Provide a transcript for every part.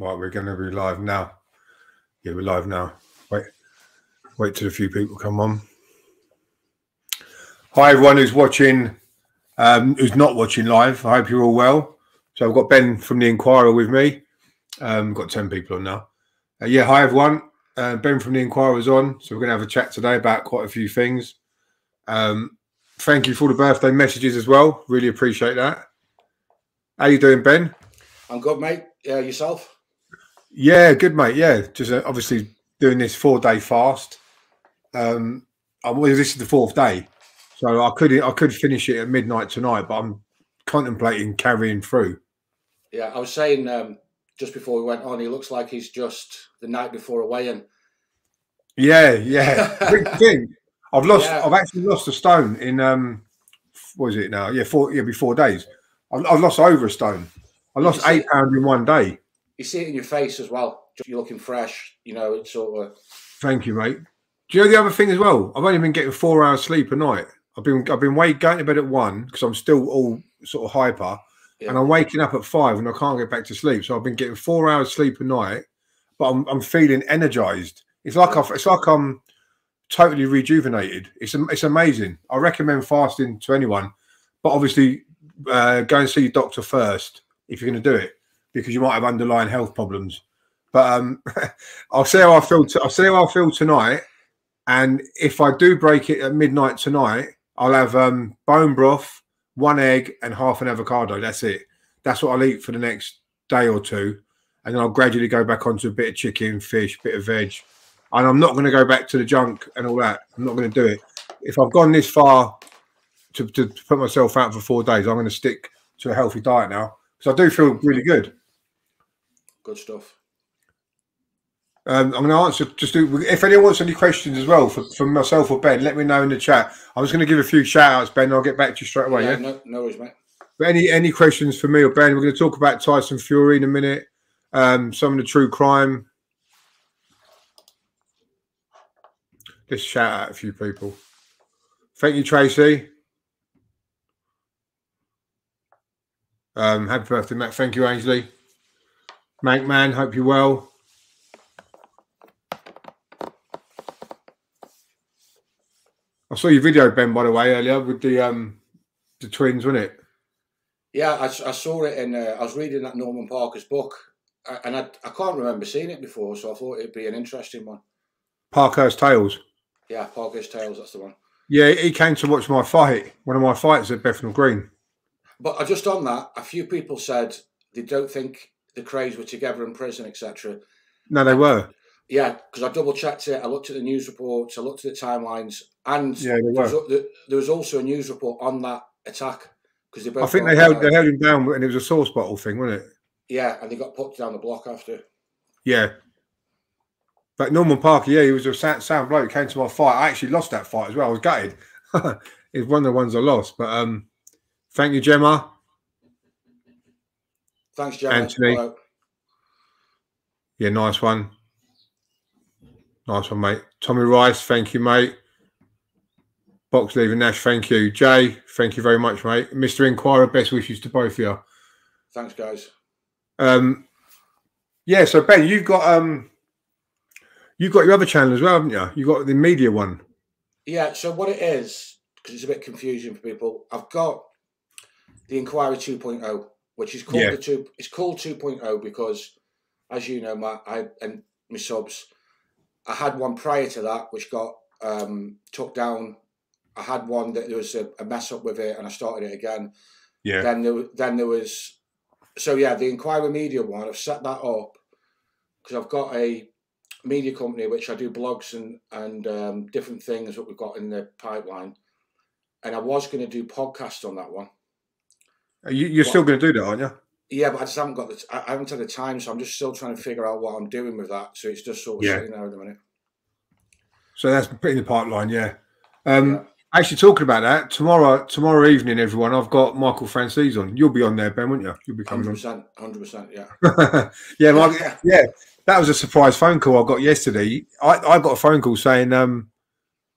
Right, we're going to be live now. Yeah, we're live now. Wait till a few people come on. Hi, everyone who's watching, who's not watching live. I hope you're all well. So I've got Ben from The Enquirer with me. Got 10 people on now. Yeah, hi, everyone. Ben from The Enquirer is on. So we're going to have a chat today about quite a few things. Thank you for the birthday messages as well. Really appreciate that. How you doing, Ben? I'm good, mate. Yeah, yourself? Yeah, good, mate. Yeah, just obviously doing this 4-day fast. This is the 4th day, so I could finish it at midnight tonight, but I'm contemplating carrying through. Yeah, I was saying just before we went on, he looks like he's just the night before a weigh-in. Yeah, yeah. Big thing. I've lost. Yeah. I've actually lost a stone in what is it now? Yeah, it'll be four days. I've lost over a stone. I lost 8 pounds in one day. You see it in your face as well. You're looking fresh, you know, it's sort of... Thank you, mate. Do you know the other thing as well? I've only been getting 4 hours sleep a night. I've been going to bed at 1 because I'm still all sort of hyper, yeah. And I'm waking up at 5 and I can't get back to sleep. So I've been getting 4 hours sleep a night, but I'm feeling energized. It's like I'm totally rejuvenated. It's amazing. I recommend fasting to anyone, but obviously... go and see your doctor first if you're going to do it, because you might have underlying health problems. But I'll see how I feel tonight, and if I do break it at midnight tonight, I'll have bone broth, 1 egg, and half an avocado. That's it. That's what I'll eat for the next day or two, and then I'll gradually go back onto a bit of chicken, fish, bit of veg, and I'm not going to go back to the junk and all that. I'm not going to do it. If I've gone this far to put myself out for 4 days, I'm going to stick to a healthy diet now, because I do feel really good. Good stuff. I'm going to answer, if anyone wants any questions as well from myself or Ben, let me know in the chat. I'm just going to give a few shout-outs, Ben, and I'll get back to you straight away. Yeah, yeah? No worries, mate. But any questions for me or Ben? We're going to talk about Tyson Fury in a minute, some of the true crime. Just shout out a few people. Thank you, Tracy. Happy birthday, Matt. Thank you, Ainsley. Mank Man, hope you're well. I saw your video, Ben, by the way, earlier with the twins, wasn't it? Yeah, I saw it, and I was reading that Norman Parker's book, and I can't remember seeing it before, so I thought it'd be an interesting one. Parker's Tales. Yeah, Parker's Tales, that's the one. Yeah, he came to watch my fight, one of my fights at Bethnal Green. But just on that, a few people said they don't think the Crays were together in prison, etc. No, they were. Yeah, because I double-checked it. I looked at the news reports. I looked at the timelines. And yeah, there was also a news report on that attack. Because I think they held him down, and it was a sauce bottle thing, wasn't it? Yeah, and they got put down the block after. Yeah. But Norman Parker, yeah, he was a sound bloke. Came to my fight. I actually lost that fight as well. I was gutted. It's one of the ones I lost, but... Thank you, Gemma. Thanks, Gemma. Anthony. Hello. Yeah, nice one. Nice one, mate. Tommy Rice, thank you, mate. Boxleave and Nash, thank you. Jay, thank you very much, mate. Mr. Enquirer, best wishes to both of you. Thanks, guys. Yeah, so Ben, you've got your other channel as well, haven't you? You've got the media one. Yeah, so what it is, because it's a bit confusing for people, I've got The Enquirer 2.0, which is called it's called 2.0 because, as you know, my subs, I had one prior to that which got took down. I had one that there was a mess up with it, and I started it again. Yeah. Then there was the Enquirer Media one. I've set that up because I've got a media company which I do blogs and different things that we've got in the pipeline, and I was going to do podcasts on that one. You're still going to do that, aren't you? Yeah, but I just haven't got the. I haven't had the time, so I'm just still trying to figure out what I'm doing with that. So it's just sort of sitting there at the minute. So that's in the pipeline, yeah. Actually, talking about that, tomorrow evening, everyone, I've got Michael Francis on. You'll be on there, Ben, won't you? You'll be coming 100%, on. 100%, yeah. Yeah, like, yeah. That was a surprise phone call I got yesterday. I got a phone call saying,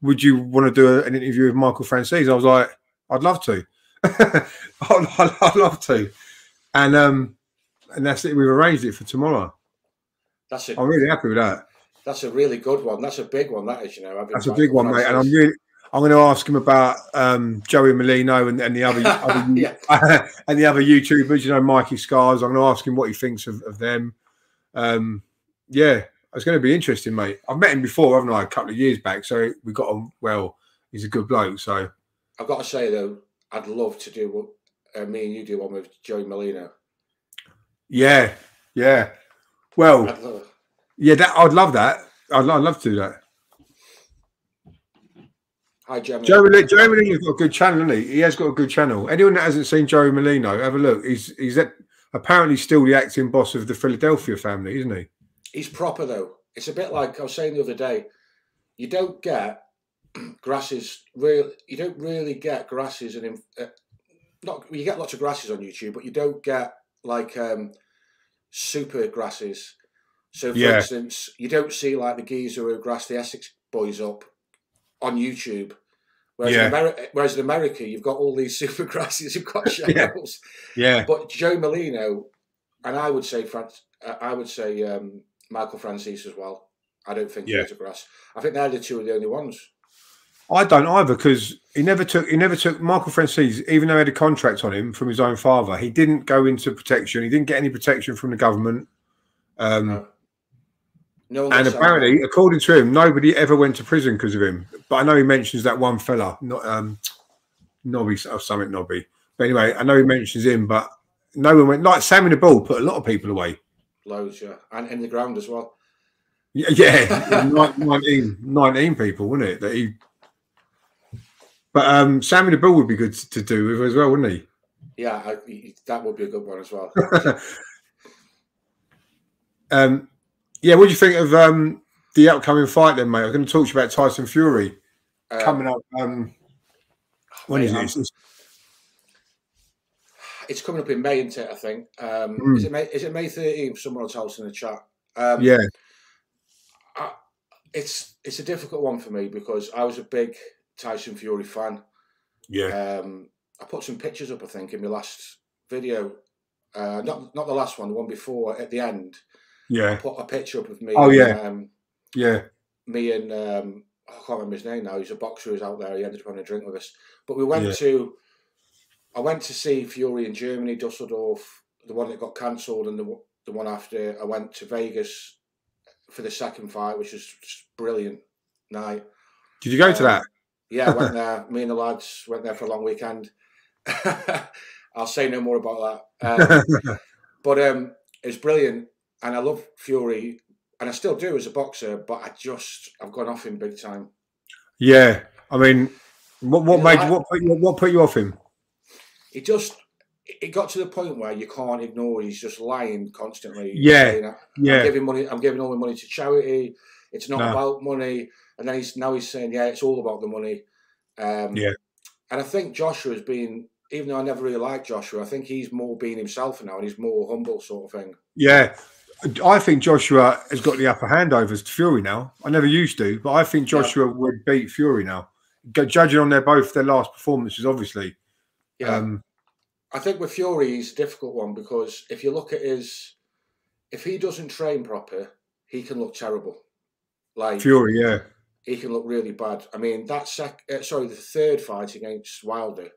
"Would you want to do an interview with Michael Francis?" I was like, "I'd love to." I'd love to, and that's it. We've arranged it for tomorrow. That's it. I'm really happy with that. That's a really good one. That's a big one. That is, you know. That's a big one, mate. And I'm going to ask him about Joey Merlino and the other, and the other YouTubers. You know, Mikey Scars. I'm going to ask him what he thinks of them. Yeah, it's going to be interesting, mate. I've met him before, haven't I? A couple of years back. So we got on well. He's a good bloke. So I've got to say though, I'd love to do what me and you do one with Joey Merlino. Yeah, yeah. Well, yeah, that I'd love that. I'd love to do that. Hi, Jeremy. Joey Merlino's got a good channel, hasn't he? He has got a good channel. Anyone that hasn't seen Joey Merlino, have a look. He's apparently still the acting boss of the Philadelphia family, isn't he? He's proper though. It's a bit like I was saying the other day. You don't get grasses. You don't really get grasses, and you get lots of grasses on YouTube, but you don't get like super grasses. So, for instance, you don't see like the geezer who grassed the Essex boys up on YouTube. Whereas, whereas in America, you've got all these super grasses who've got channels. Yeah. But Joe Merlino, and I would say Michael Francis as well. I don't think he's a grass. I think they're the two of the only ones. I don't either, because he never took Michael Francis, even though he had a contract on him from his own father. He didn't go into protection. He didn't get any protection from the government. No, and apparently, according to him, nobody ever went to prison because of him. But I know he mentions that one fella, not Nobby or something, Nobby. But anyway, I know he mentions him, but no one went. Like Sammy the Bull put a lot of people away. Loads, yeah, and in the ground as well. Yeah, yeah. 19 people, wouldn't it? That he. But Sammy the Bull would be good to do with as well, wouldn't he? Yeah, that would be a good one as well. Yeah, what do you think of the upcoming fight then, mate? I'm going to talk to you about Tyson Fury coming up. When is it? It's coming up in May, isn't it, I think. Is it May? Is it May 13th? Someone will tell us in the chat. Yeah. It's a difficult one for me because I was a big Tyson Fury fan. Yeah. I put some pictures up, I think, in my last video. Not the last one, the one before, at the end. Yeah, I put a picture up of me. Oh, yeah. Me and I can't remember his name now. He's a boxer who's out there. He ended up having a drink with us. But we went to, I went to see Fury in Germany, Dusseldorf, the one that got cancelled, and the one after. I went to Vegas for the second fight, which was just a brilliant night. Did you go to that? Yeah, I went there. Me and the lads went there for a long weekend. I'll say no more about that. But it was brilliant. And I love Fury, and I still do as a boxer, but I've gone off him big time. Yeah, I mean, what put you off him? It got to the point where you can't ignore. He's just lying constantly. Yeah, saying, I'm giving money. I'm giving all my money to charity. It's not about money. And then he's saying, yeah, it's all about the money. And I think Joshua has been. Even though I never really liked Joshua, I think he's more being himself now, and he's more humble, sort of thing. Yeah. I think Joshua has got the upper hand over Fury now. I never used to, but I think Joshua would beat Fury now. Judging on their last performances, obviously. Yeah. I think with Fury, he's a difficult one because if you look at if he doesn't train proper, he can look terrible. Like Fury, yeah. He can look really bad. I mean, the third fight against Wilder,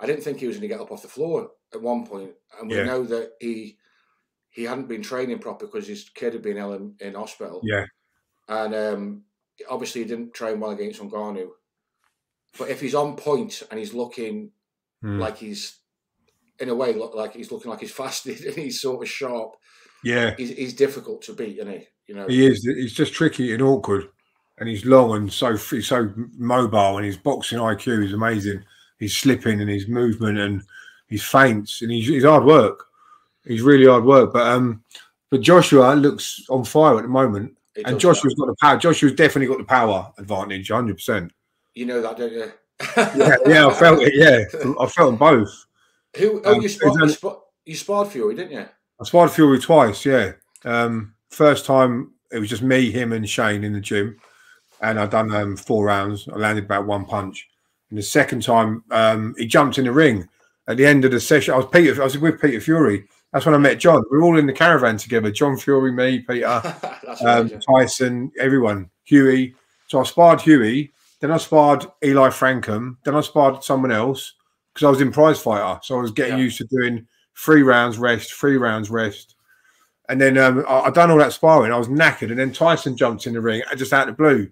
I didn't think he was going to get up off the floor at one point. And we know that he hadn't been training proper because his kid had been ill in hospital. Yeah. And obviously he didn't train well against Ngannou. But if he's on point and he's looking like he's, in a way, like he's looking like he's fasted and he's sort of sharp. Yeah. He's difficult to beat, isn't he? You know, he is. He's just tricky and awkward. And he's long and he's so mobile, and his boxing IQ is amazing. His slipping and his movement and his feints and his hard work. He's really hard work. But Joshua looks on fire at the moment. And Joshua's got the power. Joshua's definitely got the power advantage, 100%. You know that, don't you? yeah, I felt it, yeah. I felt them both. You sparred Fury, didn't you? I sparred Fury twice, yeah. First time, it was just me, him and Shane in the gym. And I'd done 4 rounds. I landed about 1 punch. And the second time, he jumped in the ring. At the end of the session, I was with Peter Fury. That's when I met John. We were all in the caravan together. John Fury, me, Peter, Tyson, everyone, Huey. So I sparred Huey. Then I sparred Eli Francom. Then I sparred someone else because I was in Prize Fighter. So I was getting used to doing 3 rounds rest, 3 rounds rest. And then I'd done all that sparring. I was knackered. And then Tyson jumped in the ring just out of the blue.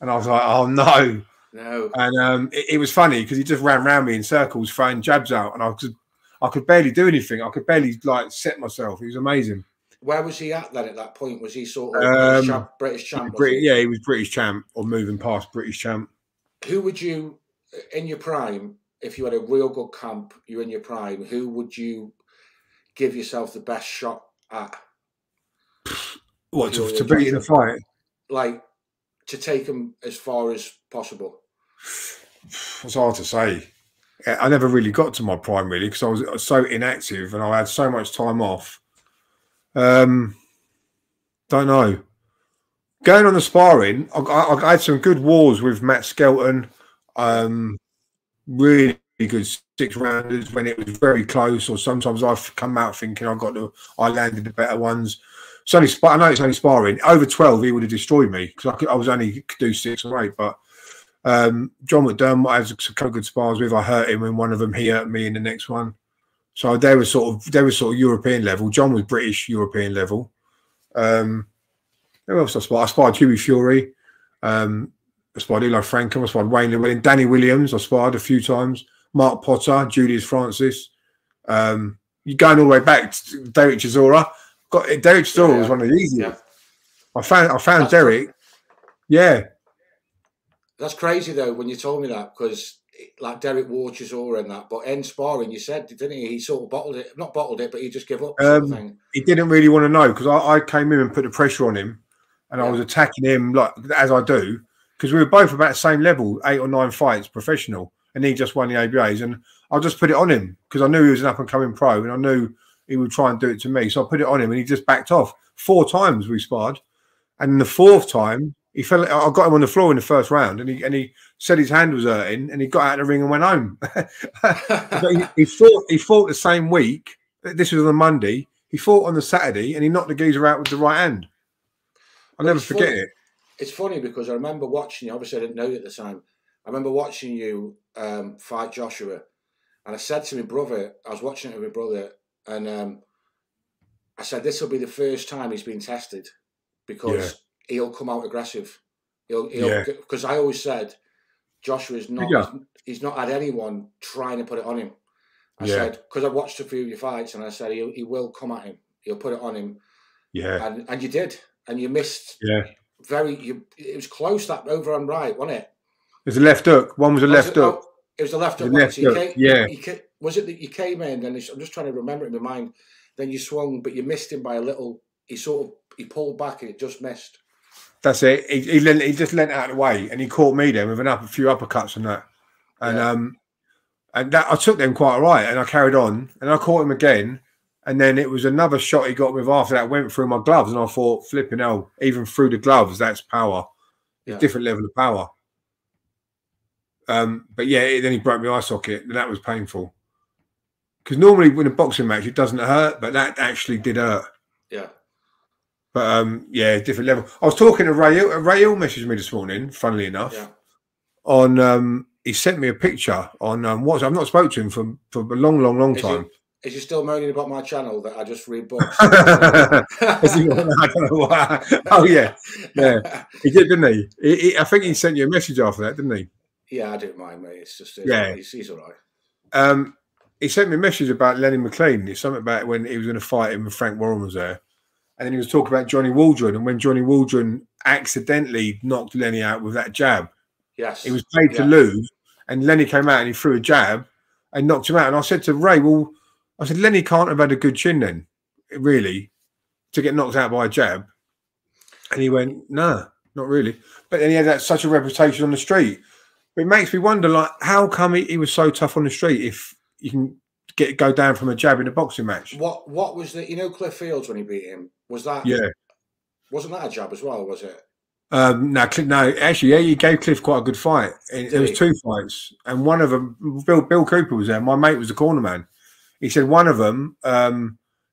And I was like, oh, no. No. And it was funny because he just ran round me in circles, throwing jabs out. And I could barely do anything. I could barely, like, set myself. It was amazing. Where was he at then at that point? Was he sort of British champ? Yeah, he was British champ or moving past British champ. Who would you, in your prime, if you had a real good camp, you're in your prime, who would you give yourself the best shot at? What, to beat in a fight? Like, to take him as far as possible. It's hard to say. I never really got to my prime, really, because I was so inactive and I had so much time off. Don't know. Going on the sparring, I had some good wars with Matt Skelton. Really good 6-rounders when it was very close, or sometimes I've come out thinking I landed the better ones. It's only, I know it's only sparring. Over 12, he would have destroyed me because I was only could do 6 or 8, but. John McDermott, I had some good spars with. I hurt him in one of them. He hurt me in the next one. So they were sort of European level. John was British European level. Who else I sparred? I sparred Huey Fury. I sparred Eli Francom. I sparred Wayne Llewellyn. Danny Williams I sparred a few times. Mark Potter, Julius Francis. You're going all the way back to Derek Chisora. Derek Chisora was one of the easiest. Yeah. I found Derek. Yeah. That's crazy though when you told me that, because like Derek Waters or in that, but in sparring you said, didn't he? He sort of bottled it, not bottled it, but he just gave up. He didn't really want to know because I came in and put the pressure on him, and I was attacking him like as I do because we were both about the same level, 8 or 9 fights professional, and he just won the ABAs, and I just put it on him because I knew he was an up and coming pro, and I knew he would try and do it to me, so I put it on him, and he just backed off. 4 times we sparred, and the 4th time. He fell. I got him on the floor in the 1st round, and he said his hand was hurting, and he got out of the ring and went home. he fought the same week. This was on a Monday. He fought on the Saturday, and he knocked the geezer out with the right hand. I'll never forget it. It's funny because I remember watching you. Obviously, I didn't know you at the time. I remember watching you fight Joshua, and I said to my brother, I was watching it with my brother, and I said, "This will be the first time he's been tested because." Yeah. He'll come out aggressive. Because I always said Joshua's not. Yeah. He's not had anyone trying to put it on him. I said because I watched a few of your fights, and I said he will come at him. He'll put it on him. Yeah. And you did, and you missed. Yeah. It was close that overhand right, wasn't it? It was a left hook. One was a left hook. Oh, it was a left hook. Was it that you came in? And I'm just trying to remember it in my mind. Then you swung, but you missed him by a little. He pulled back, and it just missed. That's it. He just leant out of the way, and he caught me then with a few uppercuts and that. And I took them quite all right, and I carried on, and I caught him again, and then it was another shot he got with after that went through my gloves, and I thought, flipping hell, even through the gloves, that's power. It's a different level of power. But yeah, then he broke my eye socket, and that was painful. Because normally when a boxing match, it doesn't hurt, but that actually did hurt. Yeah. But yeah, different level. I was talking to Ray. Ray messaged me this morning, funnily enough. Yeah. On he sent me a picture on WhatsApp. I've not spoken to him for a long time. Is he still moaning about my channel that I just read books? I don't know why. Oh yeah. He did, didn't he? I think he sent you a message after that, didn't he? Yeah, I don't mind, mate. It's just he's all right. He sent me a message about Lenny McLean. It's something about when he was going to fight him, and Frank Warren was there. And then he was talking about Johnny Waldron, and when Johnny Waldron accidentally knocked Lenny out with that jab. Yes. He was paid to lose, and Lenny came out and he threw a jab and knocked him out. And I said to Ray, well, I said, Lenny can't have had a good chin then, really, to get knocked out by a jab. And he went, nah, not really. But then he had such a reputation on the street. But it makes me wonder, like, how come he was so tough on the street if you can go down from a jab in a boxing match? What was the, you know, Cliff Fields when he beat him? Was that? Yeah. Wasn't that a jab as well? Was it? No. Actually, yeah, he gave Cliff quite a good fight. There was 2 fights, and one of them, Bill Cooper was there. My mate was the corner man. He said one of them,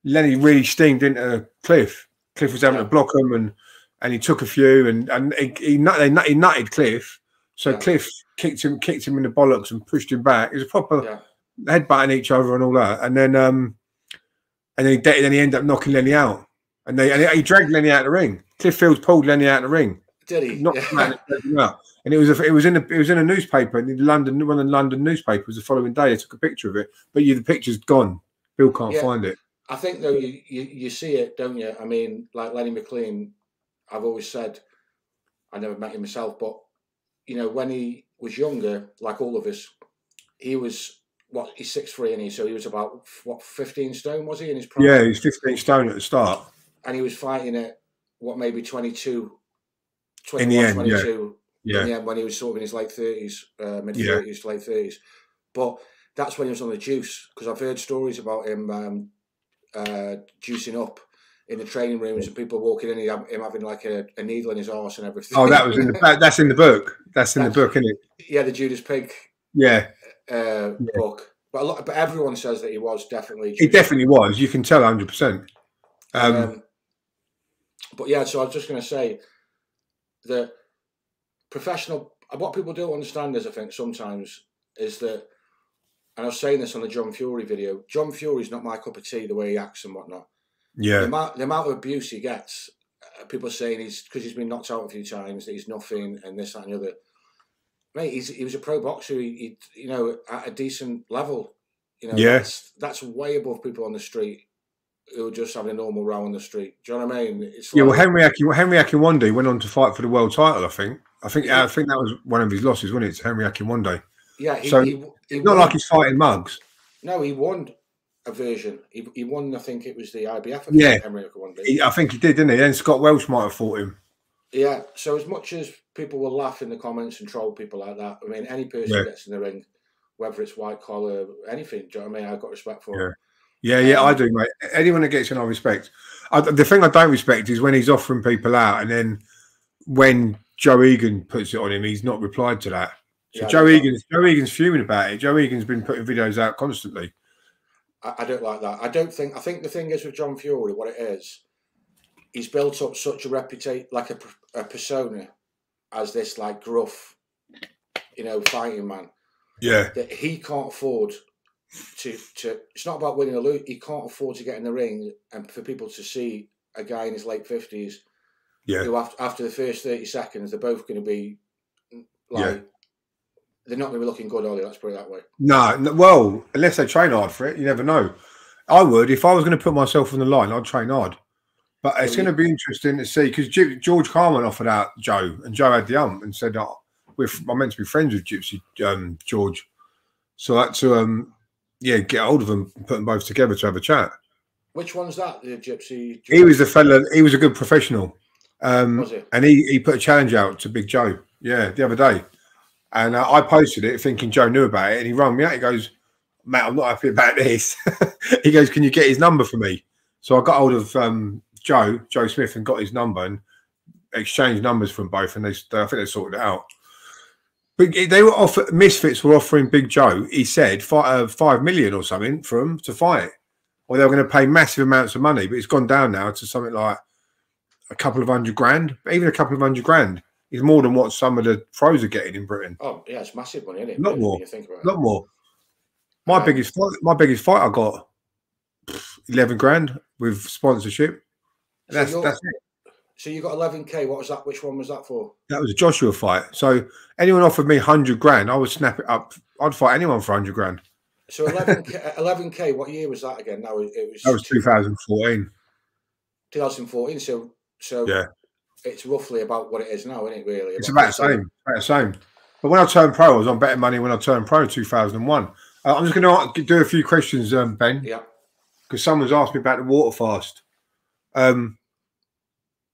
Lenny really steamed into Cliff. Cliff was having to block him, and he took a few, and he nutted Cliff. So Cliff kicked him in the bollocks and pushed him back. It was a proper headbutting each other and all that. And then he ended up knocking Lenny out. And he dragged Lenny out of the ring. Cliff Fields pulled Lenny out of the ring. Did he? Knocked him out and it was in a newspaper, in London, one of the London newspapers. The following day, they took a picture of it, but the picture's gone. Bill can't find it. I think though you see it, don't you? I mean, like Lenny McLean, I've always said, I never met him myself, but you know, when he was younger, like all of us, he was he's 6'3", and so he was about 15 stone, was he, in his prime? Yeah, he was 15 stone at the start, and he was fighting at maybe 22, 21, in the end, 22. Yeah. Yeah, when he was sort of in his late 30s, mid 30s, late 30s. But that's when he was on the juice, because I've heard stories about him juicing up in the training rooms and people walking in, him having like a needle in his arse and everything. Oh, that was in the that's in the book. That's in the book, isn't it? Yeah, the Judas Pig. Yeah. Book. But but everyone says that he was definitely. He definitely was. You can tell 100%. But yeah, so I was just going to say that. Professional, what people don't understand is, I think, sometimes, is that, and I was saying this on the John Fury video, John Fury's not my cup of tea, the way he acts and whatnot. Yeah. The amount of abuse he gets, people saying because he's been knocked out a few times, that he's nothing and this, that and the other. Mate, he was a pro boxer, you know, at a decent level. You know, that's way above people on the street who are just having a normal row on the street. Do you know what I mean? It's like, well, Henry Akinwande went on to fight for the world title, I think. I think that was one of his losses, wasn't it, to Henry Akinwande? Yeah, he not won. Like he's fighting mugs. No, he won a version. He won, I think it was the IBF. Henry Akinwande. I think he did, didn't he? Then Scott Welsh might have fought him. Yeah. So as much as people will laugh in the comments and troll people like that, I mean, any person who gets in the ring, whether it's white collar, anything, do you know what I mean? I've got respect for him. Yeah, I do, mate. Anyone that gets in, I respect. The thing I don't respect is when he's offering people out, and then when Joe Egan puts it on him, he's not replied to that. So Joe Egan's fuming about it. Joe Egan's been putting videos out constantly. I don't like that. I think the thing is with John Fury, what it is, he's built up such a reputation, like a persona, as this like gruff, you know, fighting man. Yeah. That he can't afford to. It's not about winning or losing. He can't afford to get in the ring and for people to see a guy in his late 50s. Yeah. Who after the first 30 seconds, they're both going to be like, they're not going to be looking good, are they? Let's put it that way. No, well, unless they train hard for it, you never know. I would, if I was going to put myself on the line, I'd train hard. But it's going to be interesting to see, because George Carman offered out Joe, and Joe had the hump and said, oh, I'm meant to be friends with Gypsy George. So I had to, get hold of them and put them both together to have a chat. Which one's that, the Gypsy George? He was the fella, he was a good professional. And he put a challenge out to Big Joe, the other day, and I posted it thinking Joe knew about it, and he rang me out. He goes, "Mate, I'm not happy about this." He goes, "Can you get his number for me?" So I got hold of Joe Smith and got his number and exchanged numbers from both, and I think they sorted it out. But they were Misfits were offering Big Joe, he said, $5 million or something for him to fight, or they were going to pay massive amounts of money. But it's gone down now to something like a couple of $100 grand, even a couple of $100 grand is more than what some of the pros are getting in Britain. Oh yeah, it's massive money, isn't it? Not more. Not more. My biggest fight, I got $11 grand with sponsorship. So that's it. So you got 11K. What was that? Which one was that for? That was a Joshua fight. So anyone offered me $100 grand, I would snap it up. I'd fight anyone for $100 grand. So 11K. What year was that again? That was 2014. 2014. So it's roughly about what it is now, isn't it, really? It's about the same. But when I turned pro, I was on better money when I turned pro in 2001. I'm just going to do a few questions, Ben. Yeah. Because someone's asked me about the water fast.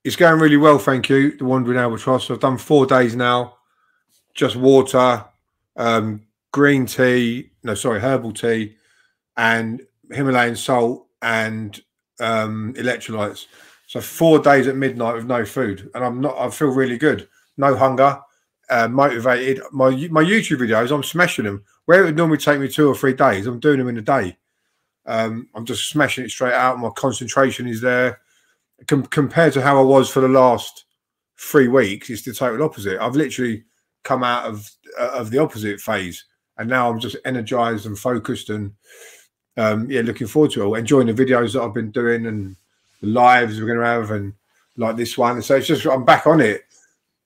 It's going really well, thank you, the Wandering Albatross. I've done 4 days now. Just water, green tea, herbal tea, and Himalayan salt and electrolytes. So 4 days at midnight with no food, and I feel really good. No hunger, motivated. My YouTube videos, I'm smashing them. Where it would normally take me 2 or 3 days, I'm doing them in a day. I'm just smashing it straight out. My concentration is there. Compared to how I was for the last 3 weeks, it's the total opposite. I've literally come out of the opposite phase, and now I'm just energized and focused, and yeah, looking forward to it all. Enjoying the videos that I've been doing and the lives we're going to have, and like this one. And so it's just, I'm back on it.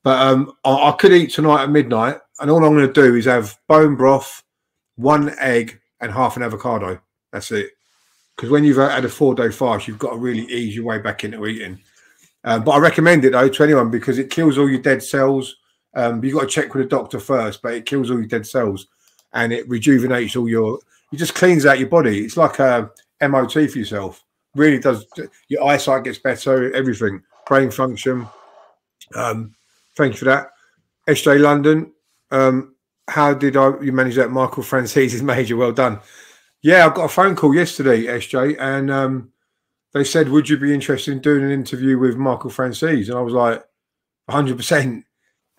But I could eat tonight at midnight, and all I'm going to do is have bone broth, 1 egg, and half an avocado. That's it. Because when you've had a 4-day fast, you've got to really ease your way back into eating. But I recommend it, though, to anyone, because it kills all your dead cells. You've got to check with a doctor first, but it kills all your dead cells, and it rejuvenates all your... It just cleans out your body. It's like a MOT for yourself. Really does. Your eyesight gets better, everything. Brain function. Thank you for that. SJ London. How did you manage that Michael Francis' major? Well done. Yeah, I got a phone call yesterday, SJ, and they said, would you be interested in doing an interview with Michael Francis? And I was like, 100%.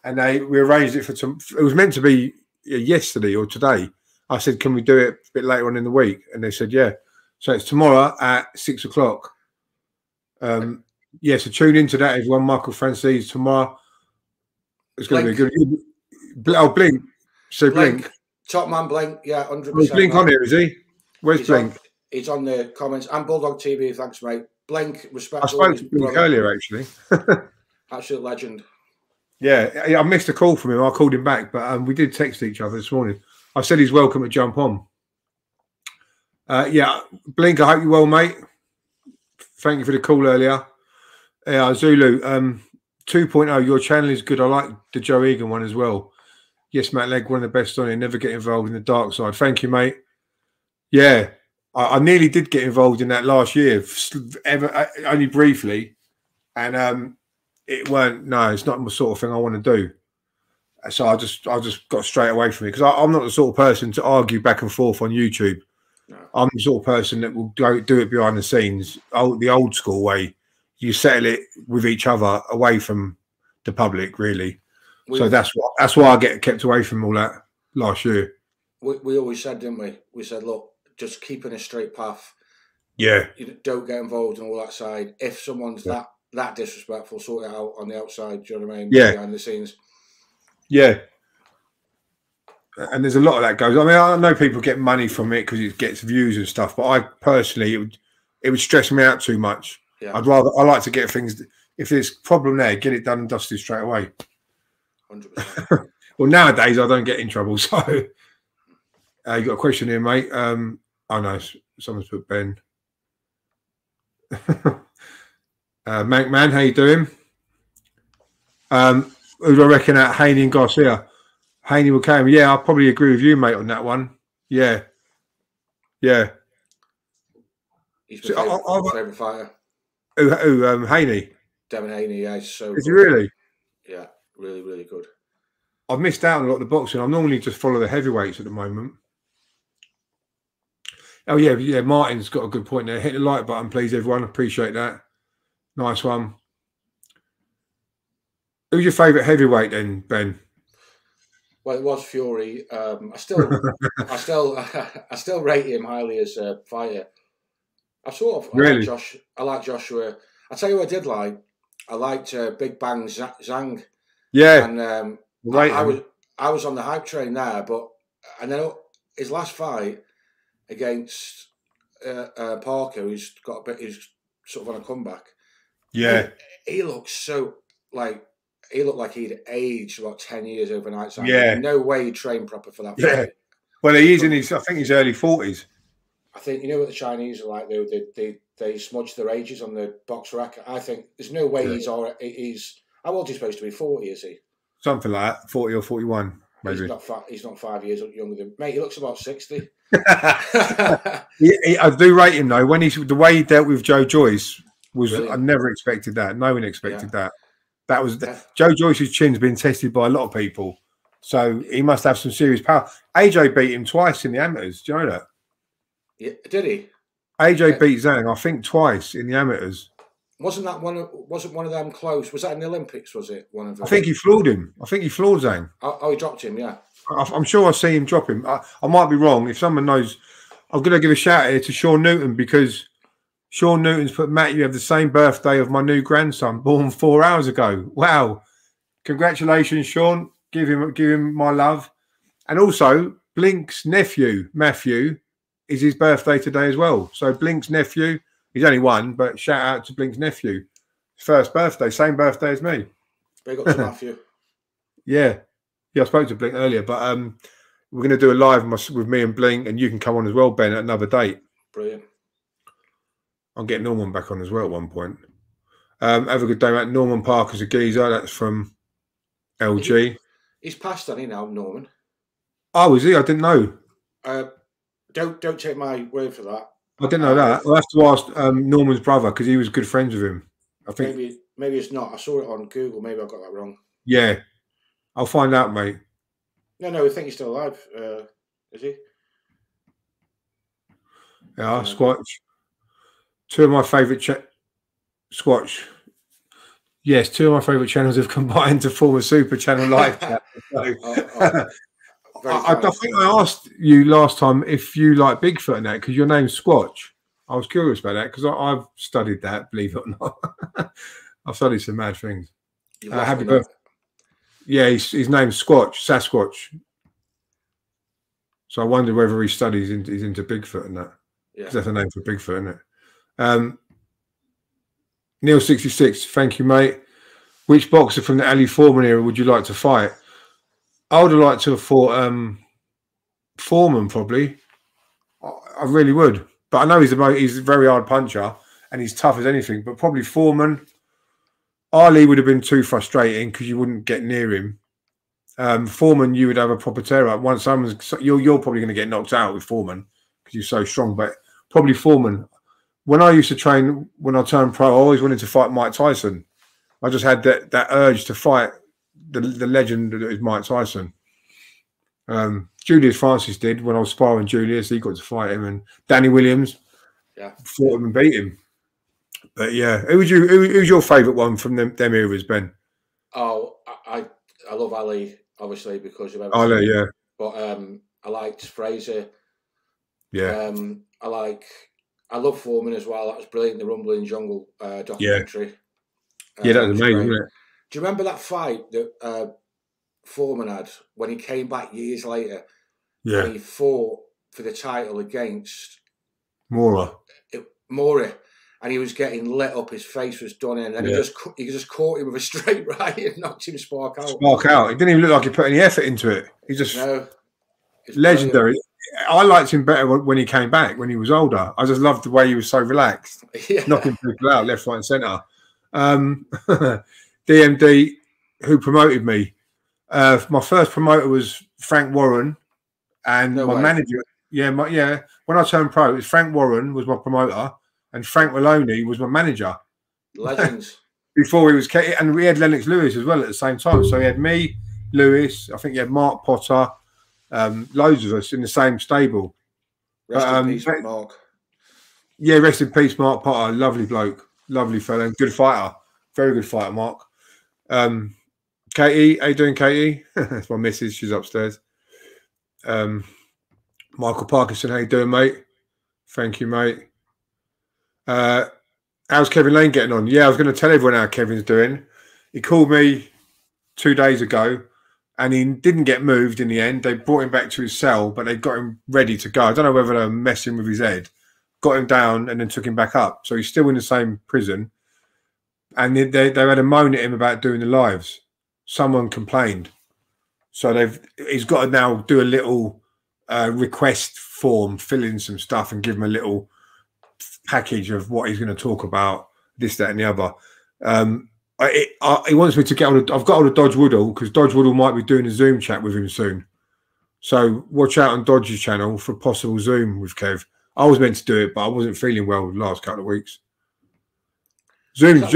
And we arranged it for it was meant to be yesterday or today. I said, can we do it a bit later on in the week? And they said, yeah. So it's tomorrow at 6 o'clock. Yeah, so tune into that, everyone. Michael Francis tomorrow. It's going to be good. Oh, Blink. So Blink. Top man, Blink. Yeah, 100%. Is Blink on here, is he? Where's Blink? He's on the comments. I'm Bulldog TV. Thanks, mate. Blink, respect. I spoke to Blink earlier, actually. Absolute legend. Yeah, I missed a call from him. I called him back, but we did text each other this morning. I said he's welcome to jump on. Yeah, Blink, I hope you're well, mate. Thank you for the call earlier. Yeah, Zulu, 2.0, your channel is good. I like the Joe Egan one as well. Yes, Matt Legg, one of the best on it. Never get involved in the dark side. Thank you, mate. Yeah, I nearly did get involved in that last year, only briefly, and it weren't. No, it's not the sort of thing I want to do. So I just got straight away from it, because I'm not the sort of person to argue back and forth on YouTube. No. I'm the sort of person that will go do it behind the scenes, the old school way. You settle it with each other, away from the public, really. So that's why I get kept away from all that last year. We always said, didn't we? We said, look, just keep in a straight path. Yeah. You don't get involved in all that side. If someone's that disrespectful, sort it out on the outside. Do you know what I mean? Yeah. Behind the scenes. Yeah. And there's a lot of that goes. I mean, I know people get money from it because it gets views and stuff, but I personally, it would stress me out too much. Yeah. I like to get things. If there's a problem there, get it done and dusted straight away. 100%. Well, nowadays I don't get in trouble. So you got a question here, mate. Oh no, someone's put Ben. Mank Man, how you doing? Who do I reckon at Haney and Garcia? Haney will come. Yeah, I probably agree with you, mate, on that one. Yeah, yeah. He's my favourite fighter. Who? Haney. Devin Haney. Yeah, he's so. Is he really? Yeah. Really, really good. I've missed out on a lot of the boxing. I normally just follow the heavyweights at the moment. Oh, yeah, yeah, Martin's got a good point there. Hit the like button, please, everyone. Appreciate that. Nice one. Who's your favourite heavyweight then, Ben? Well, it was Fury. I still rate him highly as a fighter. I sort of really? I like Joshua. I tell you what I did like. I liked Big Bang Zhang. Yeah, and right, I was on the hype train there, but I know his last fight against Parker, who's got a bit, he's sort of on a comeback. Yeah, he looks so he looked like he'd aged about 10 years overnight. So yeah, no way he trained proper for that. Yeah, fight. Well, he is in his, I think his early 40s. I think you know what the Chinese are like though. They smudge their ages on the box racket. I think there's no way he's. How old is he supposed to be? 40, is he? Something like that, 40 or 41, maybe. He's not 5 years younger than... Mate, he looks about 60. I do rate him, though. The way he dealt with Joe Joyce was... Brilliant. I never expected that. No one expected that. That was... Joe Joyce's chin's been tested by a lot of people, so he must have some serious power. AJ beat him twice in the amateurs. Do you know that? Yeah, did he? AJ beat Zhang, I think, twice in the amateurs. Wasn't that one? Wasn't one of them close? Was that in the Olympics? Was it one of them? I think he floored him. I think he floored Zhang. Oh, he dropped him. Yeah, I'm sure I see him drop him. I might be wrong. If someone knows, I'm going to give a shout here to Sean Newton, because Sean Newton's put, Matt, you have the same birthday of my new grandson, born 4 hours ago. Wow. Congratulations, Sean. Give him my love. And also, Blink's nephew, Matthew, is his birthday today as well. So Blink's nephew, he's only one, but shout out to Blink's nephew. His first birthday, same birthday as me. Big up to Matthew. Yeah. Yeah, I spoke to Blink earlier, but we're going to do a live with me and Blink, and you can come on as well, Ben, at another date. Brilliant. I'm getting Norman back on as well at one point. Have a good day, mate. Norman Parker's a geezer. That's from LG. He's passed, hasn't he, now, Norman? Oh, is he? I didn't know. Don't take my word for that. I didn't know that. I'll have to ask Norman's brother, because he was good friends with him. I think maybe it's not. I saw it on Google. Maybe I got that wrong. Yeah. I'll find out, mate. No, I think he's still alive. Is he? Yeah, Squatch. Two of my favourite Squatch. Yes, two of my favourite channels have combined to form a super channel live chat. So, I think I asked you last time if you like Bigfoot and that, because your name's Squatch. I was curious about that, because I've studied that, believe it or not. I've studied some mad things. Happy birthday. Yeah, his name's Squatch, Sasquatch. So I wonder whether he studies, he's into Bigfoot and that. Yeah. That's a name for Bigfoot, isn't it? Neil66, thank you, mate. Which boxer from the Ali Foreman era would you like to fight? I would have liked to have fought Foreman, probably. I really would. But I know he's a very hard puncher and he's tough as anything, but probably Foreman. Ali would have been too frustrating because you wouldn't get near him. Foreman, you would have a proper tear up. Once you're probably going to get knocked out with Foreman because you're so strong, but probably Foreman. When I used to train, when I turned pro, I always wanted to fight Mike Tyson. I just had that urge to fight the legend that is Mike Tyson. Julius Francis did when I was sparring Julius. He got to fight him, and Danny Williams fought him and beat him. But yeah, who's your favourite one from them eras, Ben? Oh, I love Ali, obviously, because of everything. Ali, yeah. But I liked Fraser. Yeah. I love Foreman as well. That was brilliant, the Rumbling Jungle documentary. Yeah, that was amazing, wasn't it? Do you remember that fight that Foreman had when he came back years later? Yeah. And he fought for the title against Mora. And he was getting lit up. His face was done in, and he just caught him with a straight right and knocked him spark out. Spark out. It didn't even look like he put any effort into it. He just legendary. Brilliant. I liked him better when he came back when he was older. I just loved the way he was so relaxed, knocking people out left, right, and centre. DMD, who promoted me, my first promoter was Frank Warren, and my manager. Yeah, when I turned pro, it was Frank Warren was my promoter. And Frank Maloney was my manager. Legends. Before he was... And we had Lennox Lewis as well at the same time. So he had me, Lewis, I think he had Mark Potter, loads of us in the same stable. Rest in peace, Mark. Yeah, rest in peace, Mark Potter. Lovely bloke. Lovely fellow. Good fighter. Very good fighter, Mark. Katie, how you doing, Katie? That's my missus. She's upstairs. Michael Parkinson, how you doing, mate? Thank you, mate. How's Kevin Lane getting on? Yeah, I was going to tell everyone how Kevin's doing. He called me 2 days ago and he didn't get moved in the end. They brought him back to his cell, but they got him ready to go. I don't know whether they're messing with his head. Got him down and then took him back up. So he's still in the same prison. And they had a moan at him about doing the lives. Someone complained. So he's got to now do a little request form, fill in some stuff and give him a little... package of what he's going to talk about, this, that, and the other. He wants me to get on. I've got on to Dodge Woodall because Dodge Woodall might be doing a Zoom chat with him soon. So watch out on Dodge's channel for possible Zoom with Kev. I was meant to do it, but I wasn't feeling well the last couple of weeks. Zoom chat.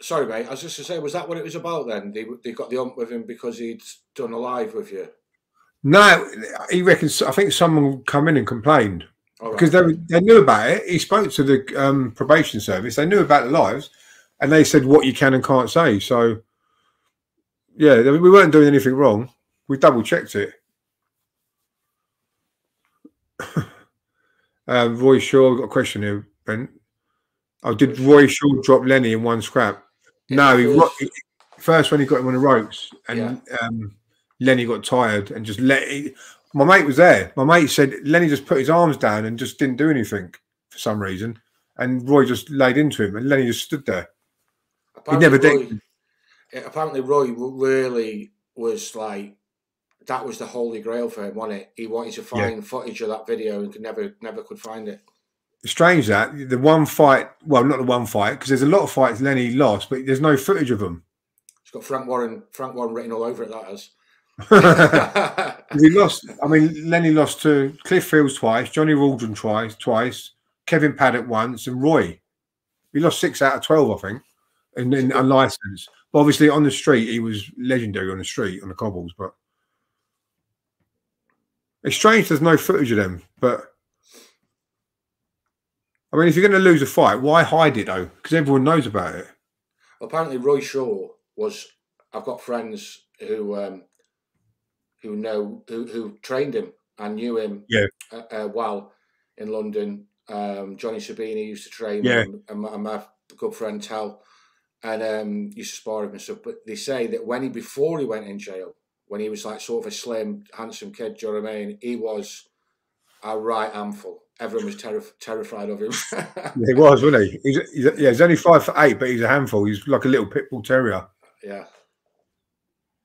Sorry, mate. I was just to say, was that what it was about then? They got the ump with him because he'd done a live with you. No, he reckons. I think someone come in and complained because they knew about it. He spoke to the probation service. They knew about the lives, and they said what you can and can't say. So, yeah, we weren't doing anything wrong. We double checked it. Roy Shaw, I've got a question here, Ben. Oh, did Roy Shaw drop Lenny in one scrap? Yeah, no, he first when he got him on the ropes, and Lenny got tired and just let it. My mate was there. My mate said Lenny just put his arms down and just didn't do anything for some reason, and Roy just laid into him, and Lenny just stood there. Apparently, he never did. Apparently, Roy really was like, that was the holy grail for him, wasn't it? He wanted to find footage of that video and could never could find it. It's strange that the one fight, well, not the one fight, because there's a lot of fights Lenny lost, but there's no footage of them. It's got Frank Warren written all over it. That is. He lost. I mean, Lenny lost to Cliff Fields twice, Johnny Waldron twice, Kevin Paddock once, and Roy. He lost 6 out of 12, I think, and then unlicensed. But obviously, on the street, he was legendary on the street on the cobbles. But it's strange. There's no footage of them, but. I mean, if you're going to lose a fight, why hide it, though? Because everyone knows about it. Apparently, Roy Shaw was... I've got friends who trained him and knew him well in London. Johnny Sabini used to train him, and my good friend, Tal, and used to spar him and stuff. But they say that when he... Before he went in jail, when he was like sort of a slim, handsome kid, do you know what I mean? He was a right handful. Everyone was terrified of him. He was, wasn't he? He's only 5'8", but he's a handful. He's like a little pit bull terrier. Yeah.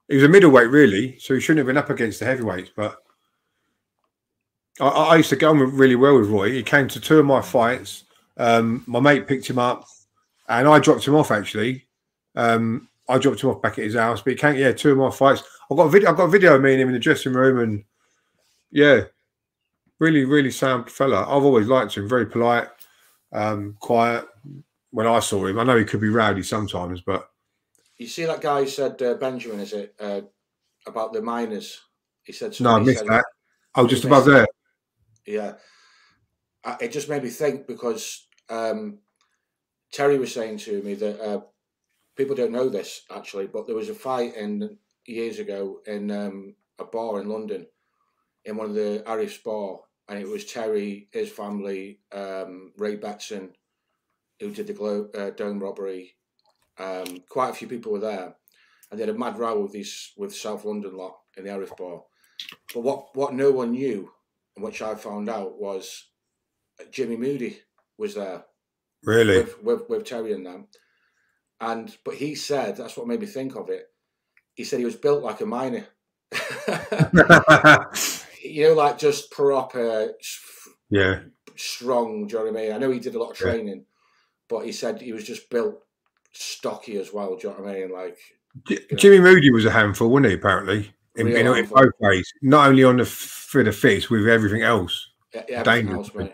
He was a middleweight, really, so he shouldn't have been up against the heavyweights. But I used to get on really well with Roy. He came to 2 of my fights. My mate picked him up, and I dropped him off, actually. I dropped him off back at his house. But he came, 2 of my fights. I've got a video of me and him in the dressing room, and, yeah... Really, really sound fella. I've always liked him. Very polite, quiet. When I saw him, I know he could be rowdy sometimes, but you see that guy who said Benjamin, is it about the miners? He said something. No, I missed that. Oh, just above there. Yeah, it just made me think because Terry was saying to me that people don't know this actually, but there was a fight years ago in a bar in London, in one of the Arif's bar. And it was Terry, his family, Ray Betson, who did the Dome robbery. Quite a few people were there, and they had a mad row with South London lot in the Arif bar. But what no one knew, and which I found out, was Jimmy Moody was there. Really? With Terry and them. But he said, that's what made me think of it. He said he was built like a miner. You know, like just proper, strong, do you know what I mean? I know he did a lot of training, but he said he was just built stocky as well, do you know what I mean? Like, Jimmy Moody was a handful, wasn't he, apparently? In both ways. Not only on the fist, with everything else. Yeah, everything dangerous. Else, mate.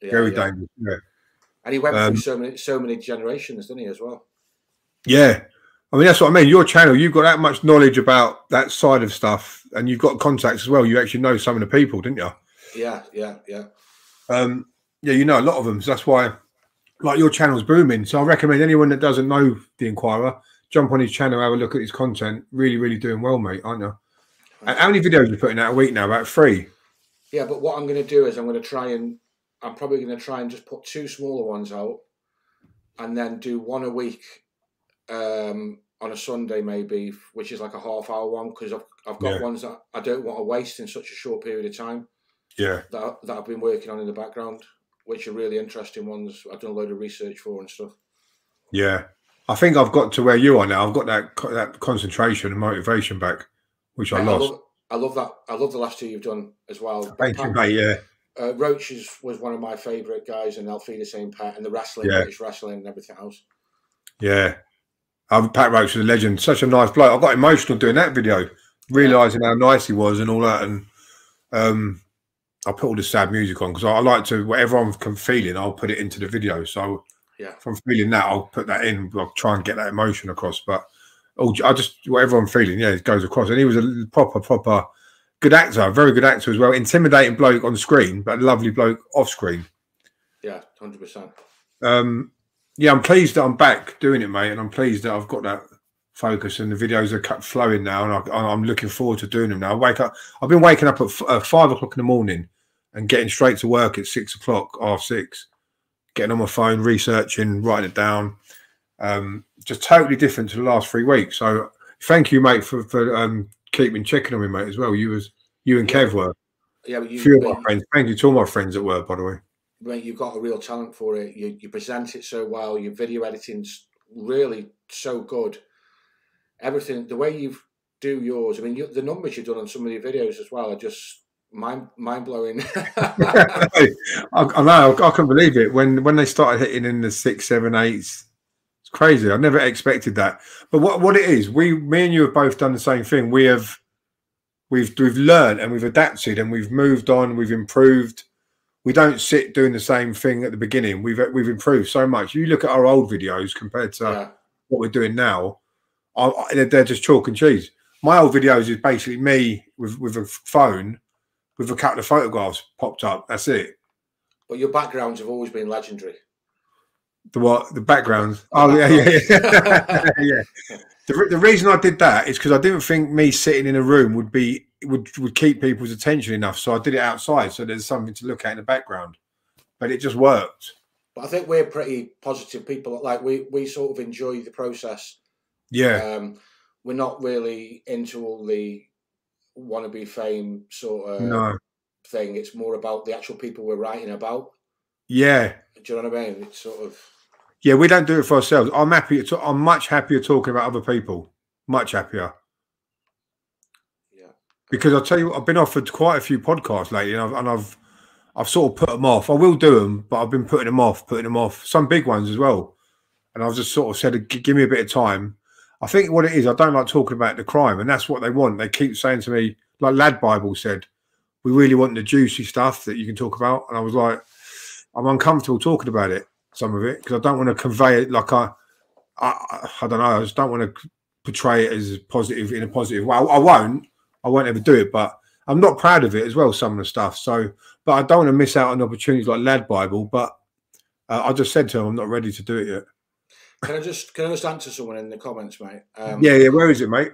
Yeah, very dangerous, yeah. And he went through so many generations, didn't he, as well? Yeah. I mean, that's what I mean. Your channel, you've got that much knowledge about that side of stuff, and you've got contacts as well. You actually know some of the people, didn't you? Yeah. Yeah, you know a lot of them. So that's why, like, your channel's booming. So I recommend anyone that doesn't know The Enquirer, jump on his channel, have a look at his content. Really, really doing well, mate, aren't you? And how many videos are you putting out a week now? About 3? Yeah, but what I'm going to do is I'm probably going to try and just put 2 smaller ones out and then do 1 a week. On a Sunday maybe, which is like a half-hour one, because I've got ones that I don't want to waste in such a short period of time. Yeah, that I've been working on in the background, which are really interesting ones. I've done a load of research for and stuff. Yeah, I think I've got to where you are now. I've got that concentration and motivation back, which I lost. I love that. I love the last 2 you've done as well. Thank you, mate. Yeah. Roach was one of my favourite guys, and Alfie the same Pat, and the wrestling, British wrestling, and everything else. Yeah. Pat Roach was a legend. Such a nice bloke. I got emotional doing that video, realising how nice he was and all that. And I put all the sad music on because I like to, whatever I'm feeling, I'll put it into the video. So if I'm feeling that, I'll put that in. I'll try and get that emotion across. But whatever I'm feeling, it goes across. And he was a proper good actor, very good actor as well. Intimidating bloke on screen, but lovely bloke off screen. Yeah, 100%. Yeah, I'm pleased that I'm back doing it, mate, and I'm pleased that I've got that focus and the videos are cut flowing now, and I'm looking forward to doing them now. I've been waking up at 5 o'clock in the morning and getting straight to work at 6 o'clock, half six, getting on my phone, researching, writing it down. Just totally different to the last 3 weeks. So thank you, mate, for keeping checking on me, mate, as well. You and Kev were. Yeah, but a few of my friends. Thank you to all my friends that were, by the way. Mate, you've got a real talent for it. You present it so well. Your video editing's really so good. Everything, the way you do yours. I mean, the numbers you've done on some of your videos as well are just mind blowing. I know. I can't believe it. When they started hitting in the 6, 7, 8s, it's crazy. I never expected that. But what it is, me and you have both done the same thing. We've learned and we've adapted and we've moved on. We've improved. We don't sit doing the same thing at the beginning. We've improved so much. You look at our old videos compared to what we're doing now. They're just chalk and cheese. My old videos is basically me with a phone with a couple of photographs popped up. That's it. But your backgrounds have always been legendary. The what? The backgrounds? Oh, yeah. Yeah. The reason I did that is because I didn't think me sitting in a room would keep people's attention enough, so I did it outside, so there's something to look at in the background. But it just worked. But I think we're pretty positive people. Like we sort of enjoy the process. Yeah. We're not really into all the wannabe fame sort of thing. It's more about the actual people we're writing about. Yeah. Do you know what I mean? It's sort of. Yeah, we don't do it for ourselves. I'm much happier talking about other people. Much happier. Yeah. Because I'll tell you, I've been offered quite a few podcasts lately, and I've sort of put them off. I will do them, but I've been putting them off. Some big ones as well. And I've just sort of said, give me a bit of time. I think what it is, I don't like talking about the crime, and that's what they want. They keep saying to me, like Lad Bible said, we really want the juicy stuff that you can talk about. And I was like, I'm uncomfortable talking about it. Some of it, because I don't want to convey it like I don't know. I just don't want to portray it as positive in a positive way. I won't ever do it, but I'm not proud of it as well. Some of the stuff. So, but I don't want to miss out on opportunities like Lad Bible. But I just said to him, I'm not ready to do it yet. Can I just answer someone in the comments, mate? Yeah. Where is it, mate?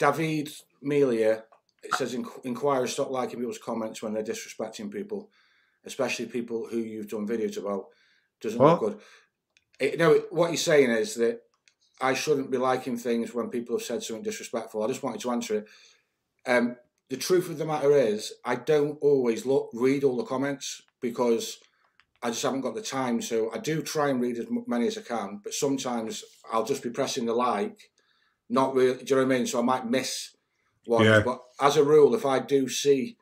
David Melia. It says inquirers stop liking people's comments when they're disrespecting people, especially people who you've done videos about. Doesn't look good. What he's saying is that I shouldn't be liking things when people have said something disrespectful. I just wanted to answer it. The truth of the matter is, I don't always read all the comments because I just haven't got the time. So I do try and read as many as I can, but sometimes I'll just be pressing the like, not really. Do you know what I mean? So I might miss one. Yeah. But as a rule, if I do see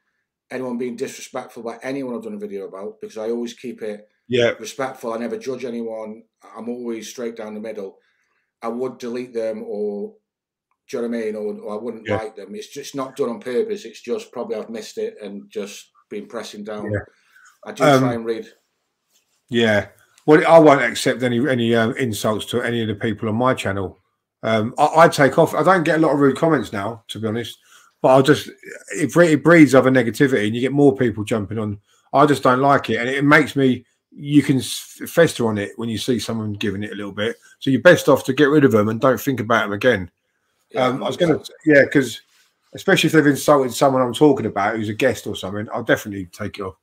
anyone being disrespectful by anyone I've done a video about, because I always keep it. Yeah, respectful. I never judge anyone. I'm always straight down the middle. I would delete them, or do you know what I mean? Or I wouldn't like them. It's just not done on purpose. It's just probably I've missed it and just been pressing down. Yeah. I do try and read. Yeah, well, I won't accept any insults to any of the people on my channel. I take off. I don't get a lot of rude comments now, to be honest. But I'll just it breeds other negativity, and you get more people jumping on. I just don't like it, and it makes me. You can fester on it when you see someone giving it a little bit. So you're best off to get rid of them and don't think about them again. Yeah, because especially if they've insulted someone I'm talking about who's a guest or something, I'll definitely take it off.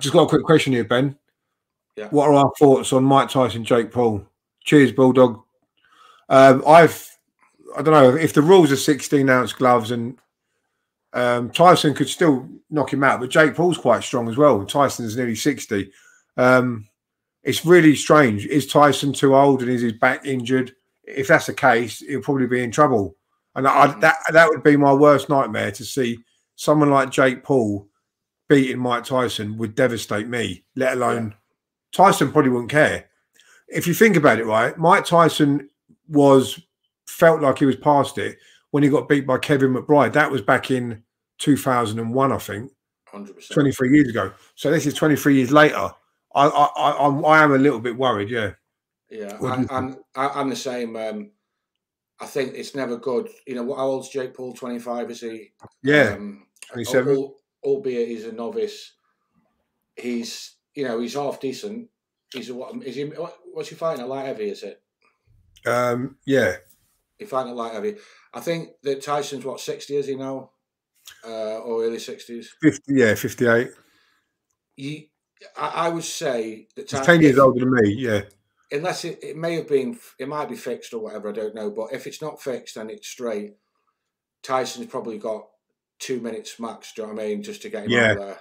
Just got a quick question here, Ben. Yeah. What are our thoughts on Mike Tyson, Jake Paul? Cheers, Bulldog. I don't know if the rules are 16-ounce gloves and. Tyson could still knock him out, but Jake Paul's quite strong as well. Tyson's nearly 60. It's really strange. Is Tyson too old and is his back injured? If that's the case, he'll probably be in trouble. And that would be my worst nightmare, to see someone like Jake Paul beating Mike Tyson would devastate me, let alone Tyson probably wouldn't care. If you think about it, right, Mike Tyson felt like he was past it when he got beat by Kevin McBride. That was back in 2001, I think, 100%. 23 years ago. So this is 23 years later. I am a little bit worried, yeah. Yeah, I'm the same. I think it's never good. You know, how old's Jake Paul? 25, is he? Yeah, 27. Albeit he's a novice. He's, he's half decent. He's what's he fighting? A light heavy, is it? Yeah. He fighting a light heavy. I think that Tyson's, what, 60, is he now? Or early 60s? 58. I would say that he's 10 years older than me, yeah. Unless it may have been, it might be fixed or whatever, I don't know. But if it's not fixed and it's straight, Tyson's probably got 2 minutes max, do you know what I mean? Just to get him out of there.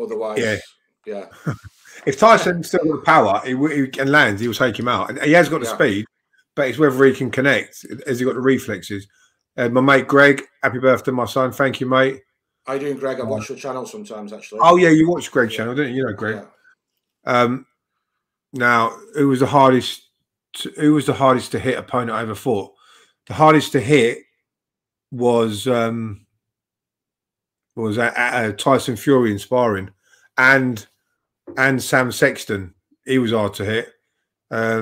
Otherwise, if Tyson still got the power and lands, he will take him out. And he has got the speed, but it's whether he can connect. Has he got the reflexes? My mate Greg, happy birthday, my son. Thank you, mate. How are you doing, Greg? I watch your channel sometimes, actually. Oh, yeah, you watch Greg's channel, don't you? You know Greg. Yeah. Now, who was the hardest to hit opponent I ever fought? The hardest to hit was Tyson Fury in sparring, and Sam Sexton. He was hard to hit. I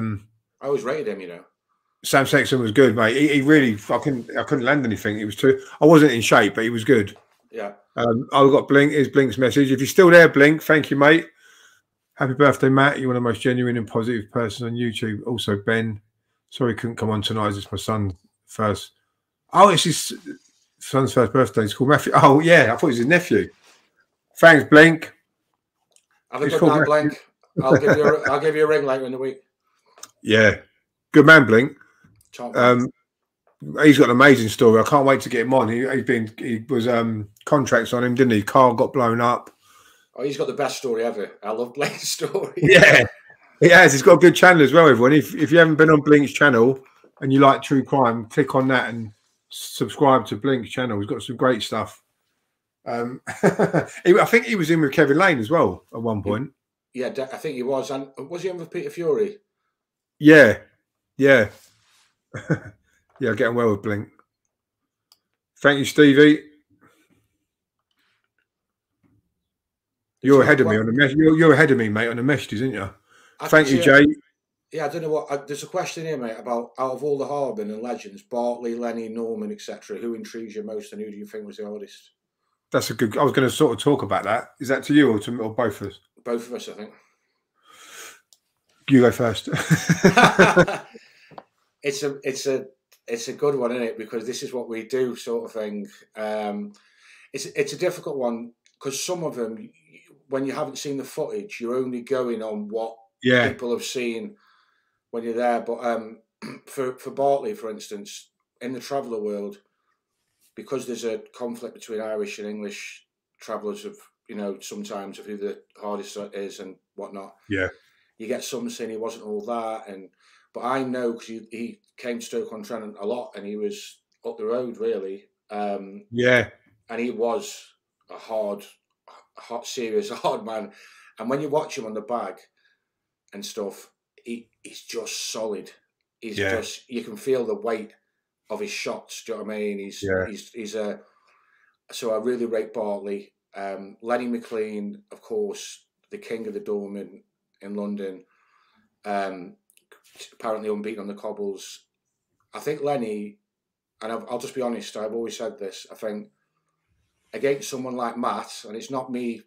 always rated him, you know. Sam Sexton was good, mate. He really I couldn't land anything. It was too. I wasn't in shape, but he was good. Yeah. I've got Blink. Here's Blink's message. If you're still there, Blink, thank you, mate. Happy birthday, Matt. You're one of the most genuine and positive persons on YouTube. Also, Ben. Sorry, couldn't come on tonight. It's my son's first. Oh, it's his son's first birthday. It's called Matthew. Oh, yeah. I thought it was his nephew. Thanks, Blink. Have a good night, Blink. I'll give you a ring later in the week. Yeah. Good man, Blink. He's got an amazing story. I can't wait to get him on. He was contracts on him, didn't he? Car got blown up. Oh, he's got the best story ever. I love Blink's story. Yeah, he has. He's got a good channel as well, everyone. If you haven't been on Blink's channel and you like true crime, click on that and subscribe to Blink's channel. He's got some great stuff. I think he was in with Kevin Lane as well at one point. Yeah, I think he was. And was he in with Peter Fury? Yeah, yeah. Yeah, getting well with Blink. Thank you, Stevie. You're ahead of me on the message. You're ahead of me, mate, on the messages, aren't you? Thank you, Jay. Yeah, I don't know what. There's a question here, mate, about out of all the Harbin and legends, Bartley, Lenny, Norman, etc., who intrigues you most, and who do you think was the hardest? That's a good. I was going to sort of talk about that. Is that to you or both of us? Both of us, I think. You go first. It's a good one, isn't it? Because this is what we do, sort of thing. It's a difficult one because some of them, when you haven't seen the footage, you're only going on what people have seen when you're there. But for Bartley, for instance, in the traveller world, because there's a conflict between Irish and English travellers of, you know, sometimes of who the hardest is and whatnot. Yeah, you get some saying he wasn't all that, but I know because he came to Stoke-on-Trent a lot, and he was up the road really. And he was a serious hard man, and when you watch him on the bag and stuff, he's just solid. He's just, you can feel the weight of his shots, do you know what I mean? So I really rate Bartley. Lenny McLean, of course, the king of the Doorman in London, apparently unbeaten on the cobbles. I think Lenny, and I'll just be honest, I've always said this, I think against someone like Matt, and it's not me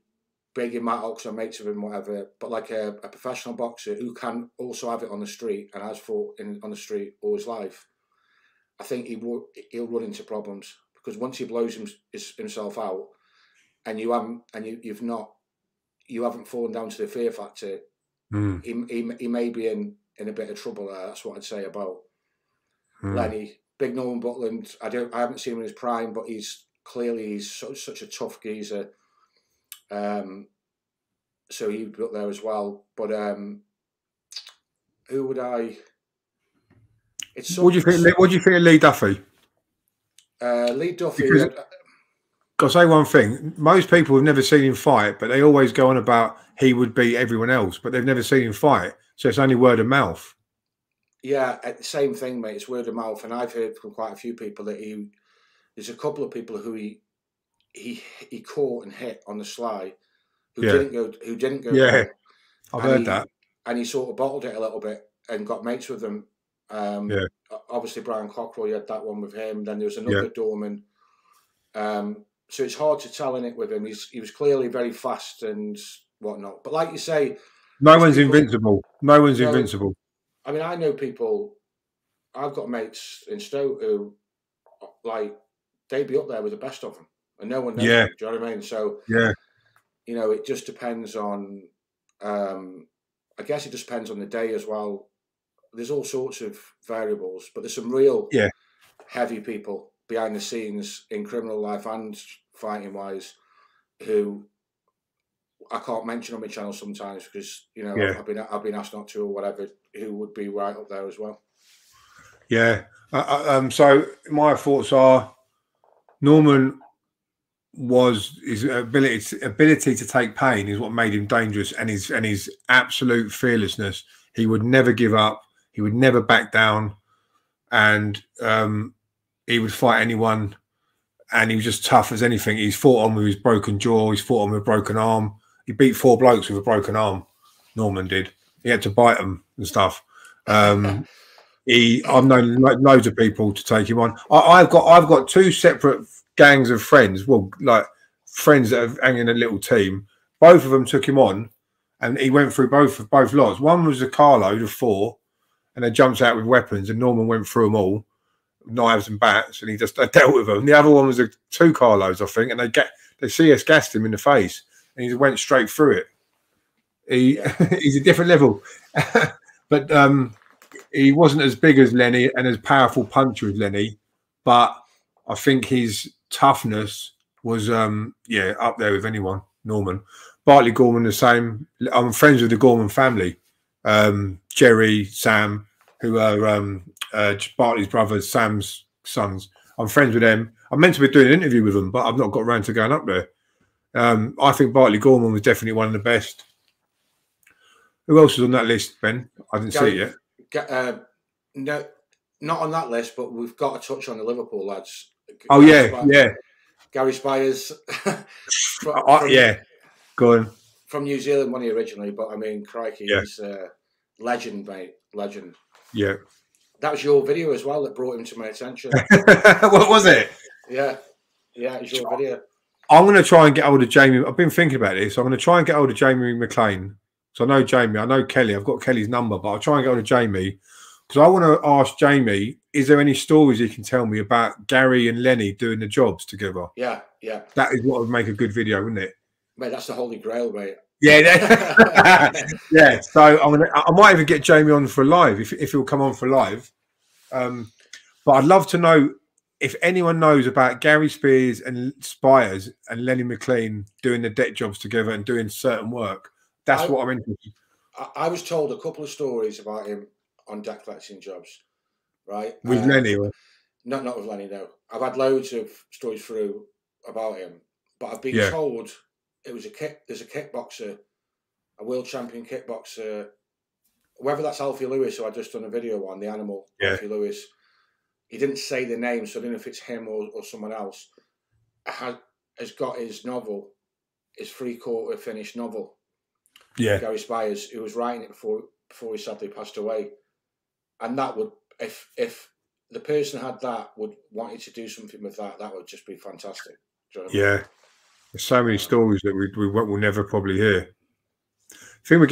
begging Matt up because I'm mates of him, whatever, but like a professional boxer who can also have it on the street and has fought on the street all his life, I think he'll run into problems, because once he blows himself out and you haven't fallen down to the fear factor, he may be in a bit of trouble there. That's what I'd say about Lenny. Big Norman Butland, I haven't seen him in his prime, but he's clearly such a tough geezer. So he'd be up there as well. But who would I? What do you think of Lee Duffy? Lee Duffy. I'll say one thing. Most people have never seen him fight, but they always go on about he would beat everyone else, but they've never seen him fight. So it's only word of mouth. Yeah, same thing, mate. It's word of mouth, and I've heard from quite a few people that there's a couple of people who he caught and hit on the sly, who didn't go. Yeah, I've heard that. And he sort of bottled it a little bit and got mates with them. Obviously Brian Cockrell, you had that one with him. Then there was another Doorman. So it's hard to tell, in it, with him. He was clearly very fast and whatnot. But like you say, no one's invincible. I mean, I know people. I've got mates in Stoke who, like, they'd be up there with the best of them. and no one knows. Yeah. Do you know what I mean? So you know, it just depends on. I guess it just depends on the day as well. There's all sorts of variables, but there's some real heavy people behind the scenes in criminal life and fighting wise who I can't mention on my channel sometimes because, you know, I've been asked not to or whatever, who would be right up there as well. Yeah. So my thoughts are Norman was his ability to take pain is what made him dangerous, and his absolute fearlessness. He would never give up. He would never back down, and he would fight anyone. And he was just tough as anything. He's fought on with his broken jaw. He's fought on with a broken arm. He beat 4 blokes with a broken arm. Norman did. He had to bite them and stuff. I've known loads of people to take him on. I've got 2 separate gangs of friends. Well, like friends that are hanging a little team. Both of them took him on, and he went through both lots. One was a carload of 4, and they jumped out with weapons, and Norman went through them all. Knives and bats, and he just dealt with them. The other one was a 2 carloads, I think, and they CS gassed him in the face, and he went straight through it. He's a different level, but he wasn't as big as Lenny and as powerful puncher as Lenny, but I think his toughness was up there with anyone. Norman, Bartley Gorman, the same. I'm friends with the Gorman family, Jerry, Sam, who are. Bartley's brothers, Sam's sons. I'm friends with them. I'm meant to be doing an interview with them, but I've not got around to going up there. I think Bartley Gorman was definitely one of the best. Who else was on that list, Ben? I didn't see it yet. No, not on that list, but we've got to touch on the Liverpool lads. Oh, Gary Spiers. Go on. From New Zealand, money originally, but I mean, crikey, he's a legend, mate. Legend. Yeah. That was your video as well that brought him to my attention. What was it? Yeah, it was your video. I'm going to try and get hold of Jamie. I've been thinking about this. I'm going to try and get hold of Jamie McLean. So I know Jamie. I know Kelly. I've got Kelly's number, but I'll try and get hold of Jamie because I want to ask Jamie, is there any stories he can tell me about Gary and Lenny doing the jobs together? Yeah. That is what would make a good video, wouldn't it? Mate, that's the holy grail, mate. Yeah, So I might even get Jamie on for live if he'll come on for live. But I'd love to know if anyone knows about Gary Spiers and Lenny McLean doing the deck jobs together and doing certain work. That's what I'm interested in. I was told a couple of stories about him on deck collecting jobs, right? With Lenny? Not with Lenny, no. I've had loads of stories through about him, but I've been told. It was there's a kickboxer, a world champion kickboxer, whether that's Alfie Lewis, who I just done a video on, the animal, Alfie Lewis. He didn't say the name, so I don't know if it's him or someone else, has got his novel, his three-quarter finished novel. Yeah. Gary Spiers, who was writing it before he sadly passed away. And that would, if the person had that, would wanted to do something with that, that would just be fantastic. Do you know what I mean? Yeah. There's so many stories that we will never probably hear. The thing with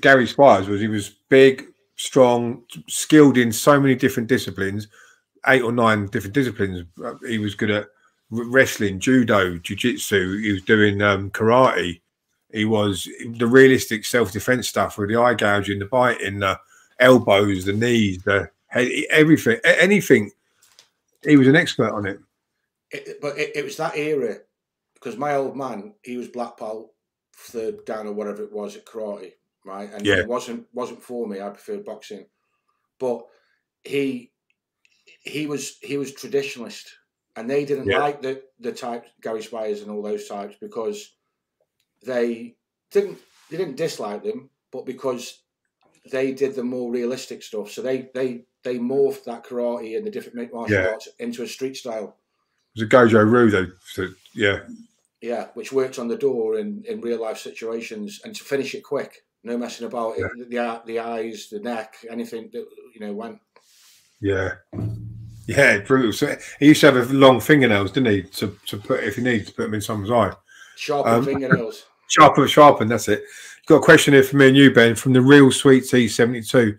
Gary Spiers was he was big, strong, skilled in so many different disciplines, 8 or 9 different disciplines. He was good at wrestling, judo, jiu-jitsu. He was doing karate. He was the realistic self-defense stuff with the eye gouging, the biting, the elbows, the knees, the head, everything, anything. He was an expert on it. But it was that era. Because my old man, he was black belt, 3rd down or whatever it was at karate, right? And it wasn't for me. I preferred boxing, but he was traditionalist, and they didn't like the type Gary Spiers and all those types because they didn't dislike them, but because they did the more realistic stuff. So they morphed that karate and the different martial arts into a street style. It was a Gojo Ryu, though. So, yeah, which worked on the door in real life situations, and to finish it quick, no messing about. The eyes, the neck, anything that went. Yeah, brutal. So he used to have long fingernails, didn't he? To put if he needs to put them in someone's eye. Sharpen fingernails. Sharpen. That's it. Got a question here for me and you, Ben, from the Real Sweet T72.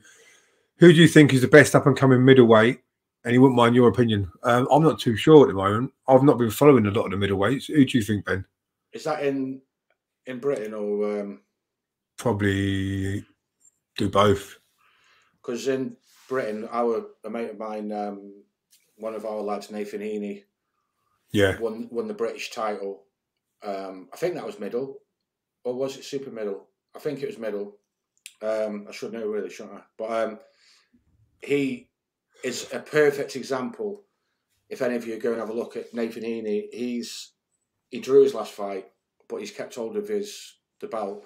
Who do you think is the best up and coming middleweight and you wouldn't mind your opinion. I'm not too sure at the moment. I've not been following a lot of the middleweights. Who do you think, Ben? Is that in Britain or? Probably do both. Because in Britain, a mate of mine, one of our lads, Nathan Heaney, won the British title. I think that was middle, or was it super middle? I think it was middle. I should know really, shouldn't I? But he is a perfect example. If any of you go and have a look at Nathan Heaney, he drew his last fight, but he's kept hold of the belt.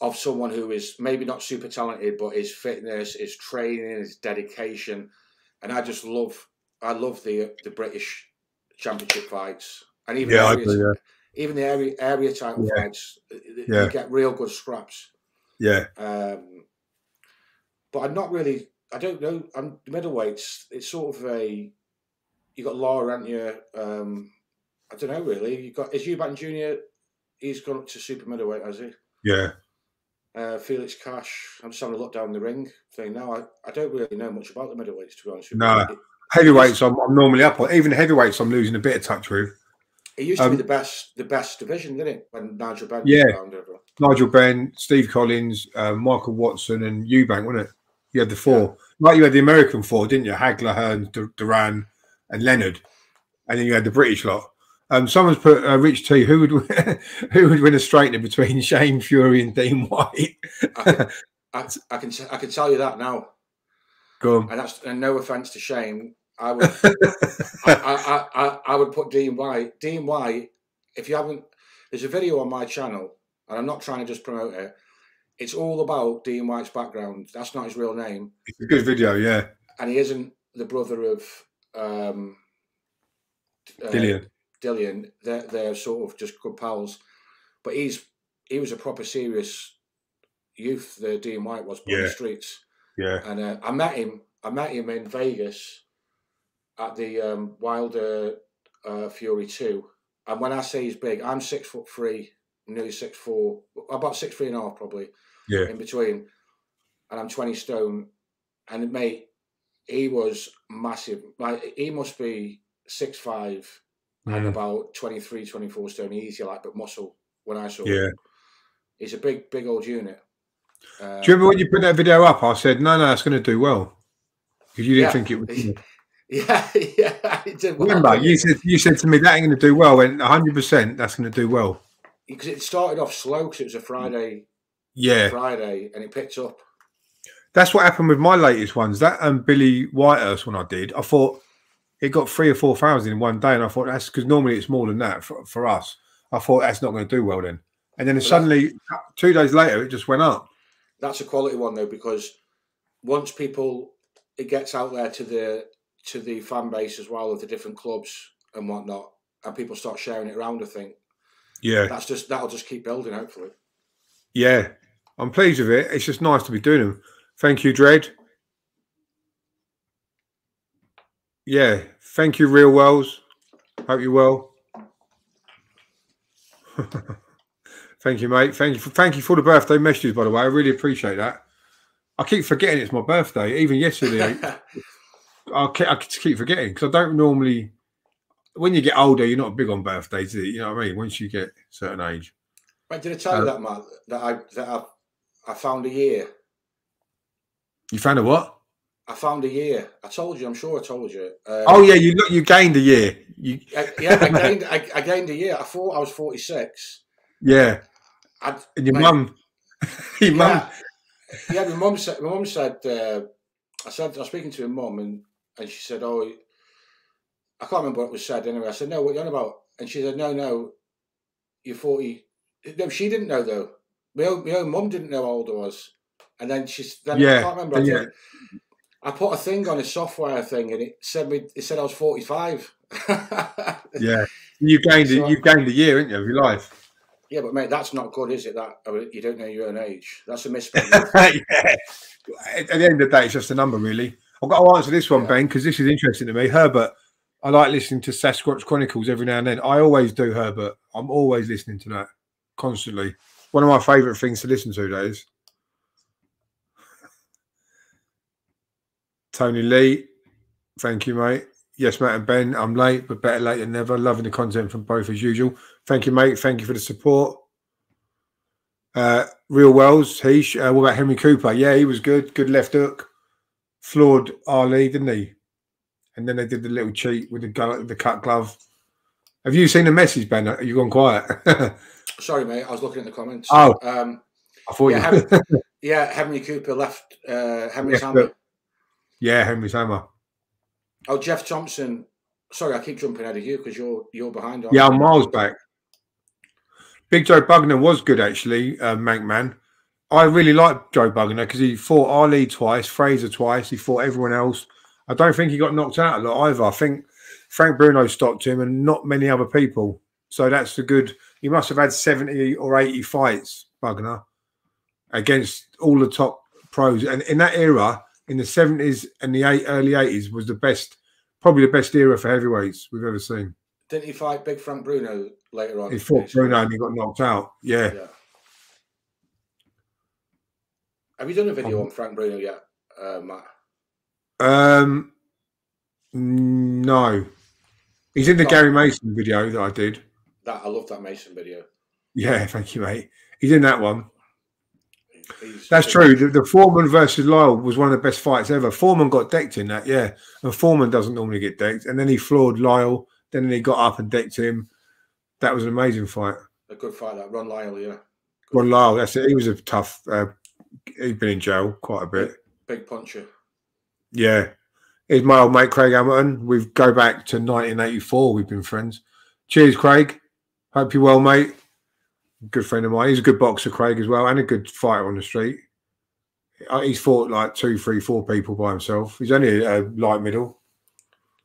Of someone who is maybe not super talented, but his fitness, his training, his dedication, and I love the British Championship fights, and even even the area title fights, you get real good scraps. Yeah. But I'm not really. I don't know. I'm middleweights. It's sort of you got Law, haven't you? I don't know really. You got Eubank Jr. He's gone up to super middleweight, has he? Yeah. Felix Cash. I'm just having a look down the ring thing now. I don't really know much about the middleweights, to be honest with you. No. Heavyweights, I'm normally up on. Even heavyweights, I'm losing a bit of touch with. It used to be the best division, didn't it? When Nigel Benn was around everyone. Nigel Benn, Steve Collins, Michael Watson, and Eubank, wasn't it? You had the four. Yeah. Like you had the American four, didn't you? Hagler, Hearn, Duran, and Leonard. And then you had the British lot. Someone's put Rich T. Who would win a straightener between Shane Fury and Dean White? I can tell you that now. Go on. And no offense to Shane, I would I would put Dean White. Dean White. If you haven't, there's a video on my channel, and I'm not trying to just promote it. It's all about Dean White's background. That's not his real name. It's a good video, yeah. And he isn't the brother of Dillian. Dillian, they're sort of just good pals, but he was a proper serious youth. The Dean White was on the streets, And I met him in Vegas at the Wilder Fury 2. And when I say he's big, I'm 6'3", nearly 6'4", about 6'3" and a half probably, in between, and I'm 20 stone. And mate, he was massive. Like he must be 6'5". And about 23, 24 stone easy, like, but muscle when I saw him. He's a big, big old unit. Do you remember when you put that video up? I said, no, it's going to do well. Because you didn't think it would. It did well. Remember, you said to me, that ain't going to do well. And 100%, that's going to do well. Because it started off slow because it was a Friday. Yeah. Friday, and it picked up. That's what happened with my latest ones. That Billy Whitehurst one I did, I thought, it got 3,000 or 4,000 in one day, and I thought that's because normally it's more than that for us. I thought that's not going to do well then. And then suddenly, 2 days later, it just went up. That's a quality one though, because once it gets out there to the fan base as well of the different clubs and whatnot, and people start sharing it around. I think, that'll just keep building, hopefully. Yeah, I'm pleased with it. It's just nice to be doing them. Thank you, Dredd. Yeah, thank you, Real Wells. Hope you're well. Thank you, mate. Thank you for the birthday messages, by the way. I really appreciate that. I keep forgetting it's my birthday. Even yesterday, I keep forgetting because I don't normally. When you get older, you're not big on birthdays, is it? You know what I mean? Once you get a certain age. But did I tell you that, Matt? That I found a year. You found a what? I found a year. I told you. I'm sure I told you. You gained a year. I gained a year. I thought I was 46. Yeah. And your mum. Your mum. Yeah, my mum said. My mum said. I was speaking to my mum, and she said, "Oh, I can't remember what was said." Anyway, I said, "No, what are you on about?" And she said, "No, you're 40." No, she didn't know though. My own mum didn't know how old I was, and then I can't remember. I put a thing on a software thing, and it said I was 45. Yeah, you gained a year, didn't you, of your life? Yeah, but mate, that's not good, is it? That you don't know your own age. That's a misspelling. At the end of the day, it's just a number, really. I've got to answer this one, Ben, because this is interesting to me. Herbert, I like listening to Sasquatch Chronicles every now and then. I always do, Herbert. I'm always listening to that constantly. One of my favourite things to listen to, that is. Tony Lee, Thank you, mate. Yes, Matt and Ben, I'm late, but better late than never. Loving the content from both as usual. Thank you, mate. Thank you for the support. Real Wells, Heesh. What about Henry Cooper? Yeah, he was good. Good left hook. Floored Ali, didn't he? And then they did the little cheat with the cut glove. Have you seen the message, Ben? Are you gone quiet? Sorry, mate. I was looking at the comments. Oh. I thought yeah, you yeah, Henry Cooper left Henry's yes, hammer. Yeah, Henry's hammer. Oh, Jeff Thompson. Sorry, I keep jumping out of you because you're behind. Yeah, I'm miles back. Big Joe Bugner was good, actually, Mank Man. I really liked Joe Bugner because he fought Ali twice, Fraser twice. He fought everyone else. I don't think he got knocked out a lot either. I think Frank Bruno stopped him and not many other people. So that's the good. He must have had 70 or 80 fights, Bugner, against all the top pros. And in that era, in the 70s and the early 80s, was the best, probably the best era for heavyweights we've ever seen. Didn't he fight Big Frank Bruno later on? He fought Bruno and he got knocked out. Yeah. Yeah. Have you done a video on Frank Bruno yet, Matt? No. He's in the Gary Mason video that I did. I love that Mason video. Yeah, thank you, mate. He's in that one. That's true. The Foreman versus Lyle was one of the best fights ever. Foreman got decked in that, yeah. And Foreman doesn't normally get decked. And then he floored Lyle. Then he got up and decked him. That was an amazing fight. A good fight, that. Ron Lyle, yeah. Good. Ron Lyle, that's it. He was a tough... he'd been in jail quite a bit. Big puncher. Yeah. Here's my old mate, Craig Hamilton. We go back to 1984. We've been friends. Cheers, Craig. Hope you're well, mate. Good friend of mine. He's a good boxer, Craig, as well, and a good fighter on the street. He's fought like 2, 3, 4 people by himself. He's only a light middle.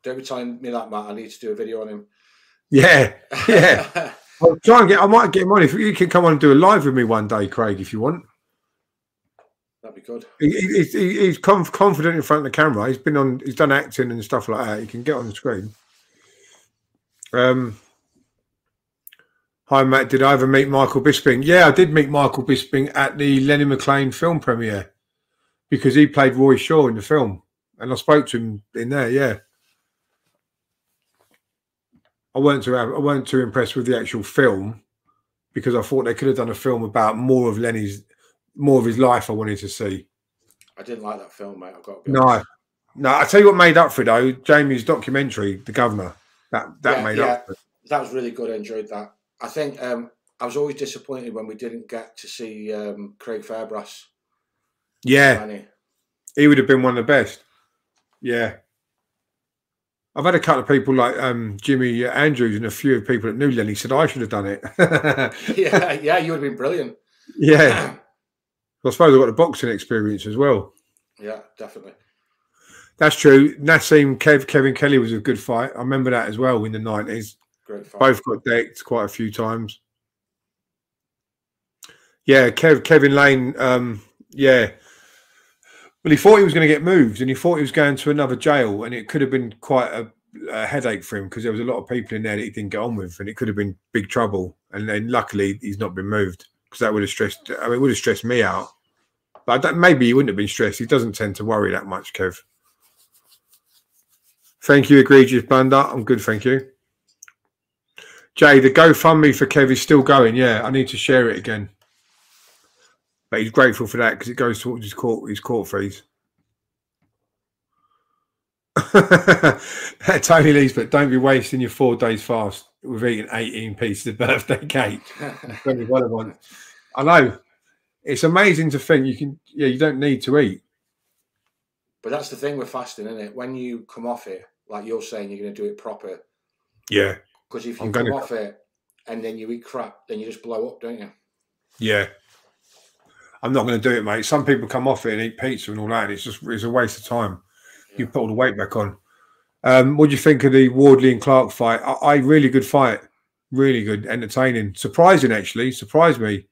Don't be telling me that, Matt. I need to do a video on him. Yeah, yeah. I'll try and get. I might get him on. If you can come on and do a live with me one day, Craig, if you want. That'd be good. He's confident in front of the camera. He's been on. He's done acting and stuff like that. He can get on the screen. Hi, Matt. Did I ever meet Michael Bisping? Yeah, I did meet Michael Bisping at the Lenny McLean film premiere because he played Roy Shaw in the film. And I spoke to him in there, yeah. I weren't too impressed with the actual film because I thought they could have done a film about more of Lenny's, more of his life I wanted to see. I didn't like that film, mate. I've got to be honest. No. I tell you what made up for it, though, Jamie's documentary, The Governor. That made up for it. That was really good. I enjoyed that. I think I was always disappointed when we didn't get to see Craig Fairbrass. Yeah, he would have been one of the best. Yeah. I've had a couple of people like Jimmy Andrews and a few people that knew Lenny said, I should have done it. yeah, you would have been brilliant. Yeah. I suppose I've got the boxing experience as well. Yeah, definitely. That's true. Nassim Kevin Kelly was a good fight. I remember that as well in the 90s. Both got decked quite a few times. Yeah, Kevin Lane, yeah. Well, he thought he was going to get moved and he thought he was going to another jail and it could have been quite a headache for him because there was a lot of people in there that he didn't get on with and it could have been big trouble. And then luckily he's not been moved because that would have stressed, I mean, it would have stressed me out. But maybe he wouldn't have been stressed. He doesn't tend to worry that much, Kev. Thank you, Egregious Blunder. I'm good, thank you. Jay, the GoFundMe for Kev is still going. Yeah, I need to share it again. But he's grateful for that because it goes towards his court fees. Tony Lees, but don't be wasting your 4 days fast with eating 18 pieces of birthday cake. I know. It's amazing to think you can, yeah, you don't need to eat. But that's the thing with fasting, isn't it? When you come off it, like you're saying, you're going to do it proper. Yeah. Because if you come off it and then you eat crap, then you just blow up, don't you? Yeah. I'm not going to do it, mate. Some people come off it and eat pizza and all that. And it's just a waste of time. Yeah. You put all the weight back on. What do you think of the Wardley and Clark fight? I really good fight. Really good, entertaining. Surprising, actually. Surprised me.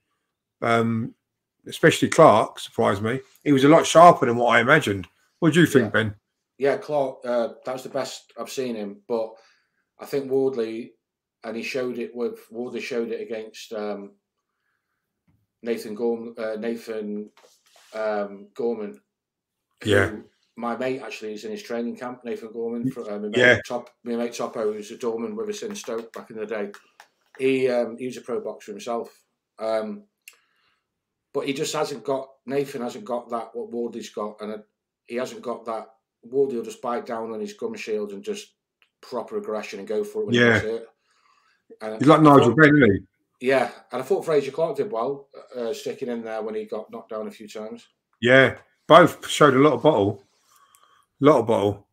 Especially Clark surprised me. He was a lot sharper than what I imagined. What do you think, Ben? Yeah, Clark, that was the best I've seen him, but... I think Wardley, and he showed it with Wardley showed it against Nathan Gorman. Yeah, my mate actually is in his training camp, Nathan Gorman. My mate Topo, who's a doorman with us in Stoke back in the day. He was a pro boxer himself. But he just hasn't got, Nathan hasn't got that, what Wardley's got, and he hasn't got that. Wardley will just bite down on his gum shield and just proper aggression and go for it when he gets hurt. And he's like Nigel Benn, isn't he? Yeah, and I thought Fraser Clark did well, sticking in there when he got knocked down a few times. Yeah, both showed a lot of bottle. A lot of bottle.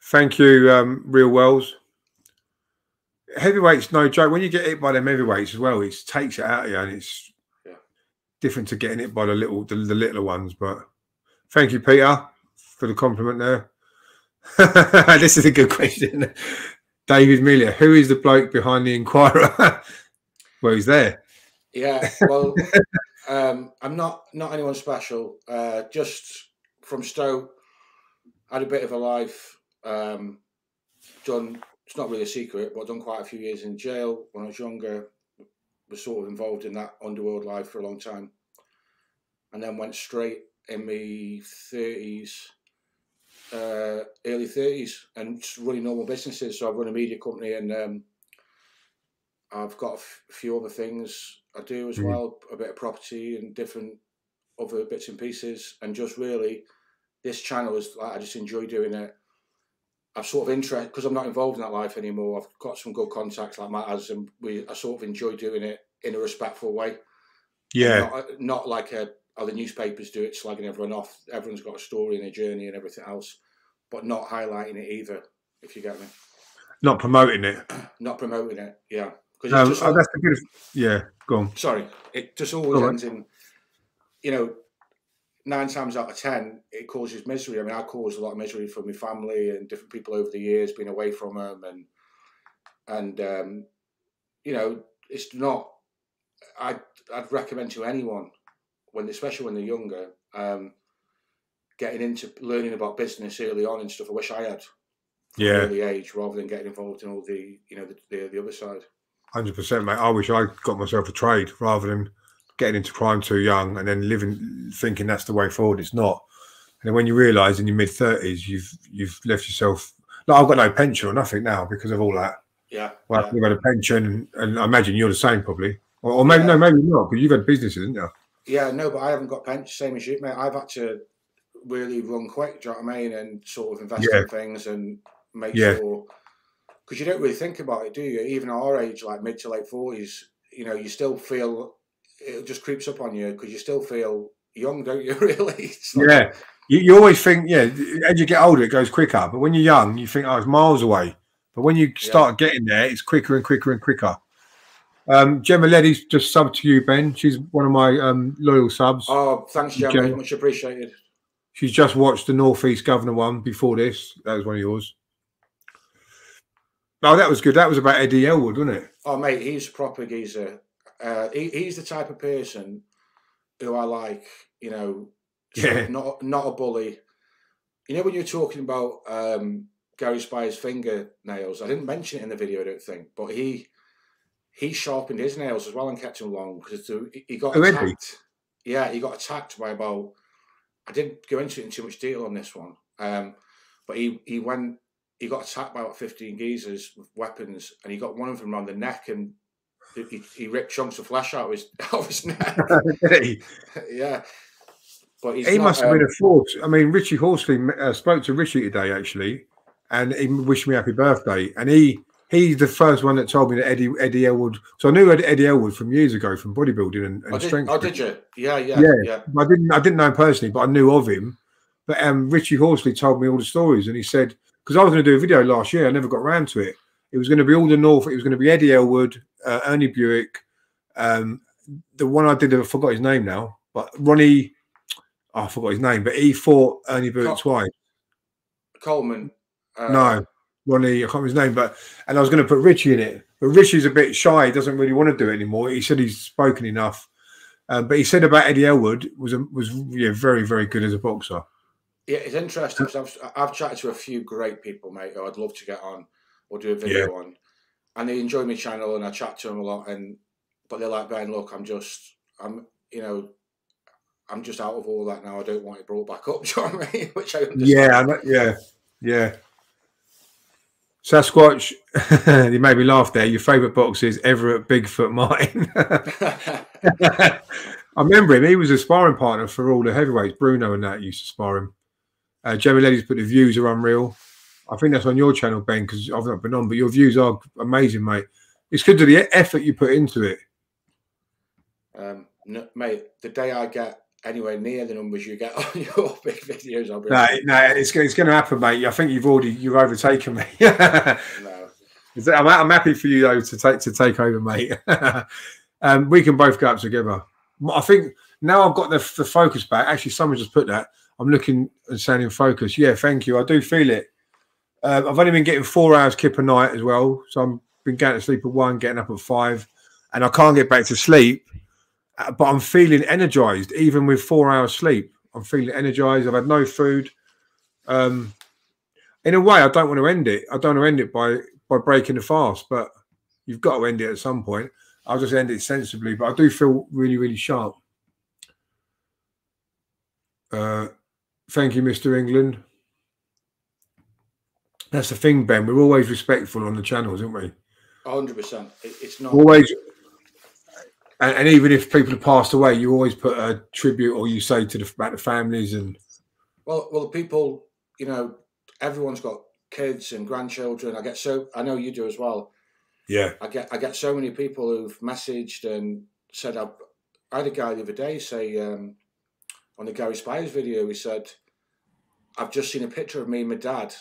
Thank you, Real Wells. Heavyweights, no joke. When you get hit by them heavyweights as well, it takes it out of you, and it's different to getting it by the littler ones. But thank you, Peter, for the compliment there. This is a good question. David Miller, who is the bloke behind the Enquirer? Well, he's there. Yeah, well, I'm not anyone special. Just from Stoke, had a bit of a life. Done, it's not really a secret, but done quite a few years in jail when I was younger. Was sort of involved in that underworld life for a long time, and then went straight in my 30s, early 30s, and running normal businesses. So I've run a media company, and I've got a few other things I do as well, a bit of property and different other bits and pieces. And just really, this channel is like, I just enjoy doing it. I've sort of interest because I'm not involved in that life anymore. I've got some good contacts like Matt has, and I sort of enjoy doing it in a respectful way. Yeah, not like other newspapers do it, slagging everyone off. Everyone's got a story and a journey and everything else, but not highlighting it either. If you get me, not promoting it. Not promoting it. Yeah, because that's the good. Yeah, go on. Sorry, it just always ends in, you know. 9 times out of 10, it causes misery. I mean, I caused a lot of misery for my family and different people over the years, being away from them, and you know, it's not. I'd recommend to anyone, especially when they're younger, getting into learning about business early on and stuff. I wish I had, early age, rather than getting involved in all the, you know, the other side. 100%, mate. I wish I got myself a trade rather than getting into crime too young and then thinking that's the way forward. It's not. And then when you realise in your mid-30s, you've left yourself. Like, I've got no pension or nothing now because of all that. Yeah. Well, I've got a pension, and I imagine you're the same probably. Or maybe no, maybe not, because you've had businesses, didn't you? Yeah, no, but I haven't got pension, same as you, mate. I've had to really run quick, do you know what I mean, and sort of invest in things and make sure. Because you don't really think about it, do you? Even at our age, like mid to late 40s, you know, you still feel. It just creeps up on you because you still feel young, don't you? Really? Like, yeah. You always think, as you get older, it goes quicker. But when you're young, you think, oh, it's miles away. But when you start getting there, it's quicker and quicker and quicker. Gemma Leddy's just subbed to you, Ben. She's one of my loyal subs. Oh, thanks, Gemma. Much appreciated. She's just watched the North East Governor one before this. That was one of yours. Oh, that was good. That was about Eddie Elwood, wasn't it? Oh, mate, he's a proper geezer. He's the type of person who I like, you know, not a bully. You know, when you're talking about Gary Spiers' fingernails, I didn't mention it in the video, I don't think, but he sharpened his nails as well and kept them long because he got attacked. Yeah, he got attacked by about, I didn't go into it in too much detail on this one, but he got attacked by about 15 geezers with weapons, and he got one of them around the neck, and he ripped chunks of flesh out of his neck. Yeah, but he must have been a force. I mean, Richie Horsley, spoke to Richie today actually, and he wished me happy birthday. And he's the first one that told me that Eddie Elwood. So I knew Eddie Elwood from years ago from bodybuilding and strength. Oh, did you? Yeah. I didn't know him personally, but I knew of him. But Richie Horsley told me all the stories, and he said, because I was going to do a video last year, I never got round to it. It was going to be all the North. It was going to be Eddie Elwood, Ernie Buick, the one I did, I forgot his name now, but Ronnie, I forgot his name, but he fought Ernie Buick twice. Coleman. No, Ronnie, I can't remember his name, and I was going to put Richie in it, but Richie's a bit shy. He doesn't really want to do it anymore. He said he's spoken enough, but he said about Eddie Elwood was very, very good as a boxer. Yeah, it's interesting because I've chatted to a few great people, mate, who I'd love to get on or do a video on. And they enjoy my channel, and I chat to them a lot. But they're like, Ben, look, I'm just, you know, I'm just out of all that now. I don't want it brought back up, do you know what I mean? Which I understand. Yeah. Sasquatch, you made me laugh there. Your favourite boxer is Everett Bigfoot Martin. I remember him. He was a sparring partner for all the heavyweights. Bruno and that used to spar him. Jeremy Leddy's put the views are unreal. I think that's on your channel, Ben, because I've not been on, but your views are amazing, mate. It's good to the effort you put into it. No, mate, the day I get anywhere near the numbers you get on your big videos, I'll be it's going to happen, mate. I think you've overtaken me. I'm happy for you though to take over, mate. We can both go up together. I think now I've got the focus back. Actually, someone just put that. I'm looking and sounding focused. Yeah, thank you. I do feel it. I've only been getting 4 hours kip a night as well, so I've been going to sleep at 1, getting up at 5, and I can't get back to sleep. But I'm feeling energized, even with 4 hours sleep. I'm feeling energized. I've had no food. In a way, I don't want to end it. I don't want to end it by breaking the fast, but you've got to end it at some point. I'll just end it sensibly, but I do feel really, really sharp. Thank you, Mr. England. That's the thing, Ben. We're always respectful on the channels, aren't we? 100%. It's not always. And even if people have passed away, you always put a tribute, or you say about the families and. Well, the people, you know, everyone's got kids and grandchildren. I know you do as well. Yeah. I get so many people who've messaged and said, I had a guy the other day say on the Gary Spiers video, he said, "I've just seen a picture of me and my dad,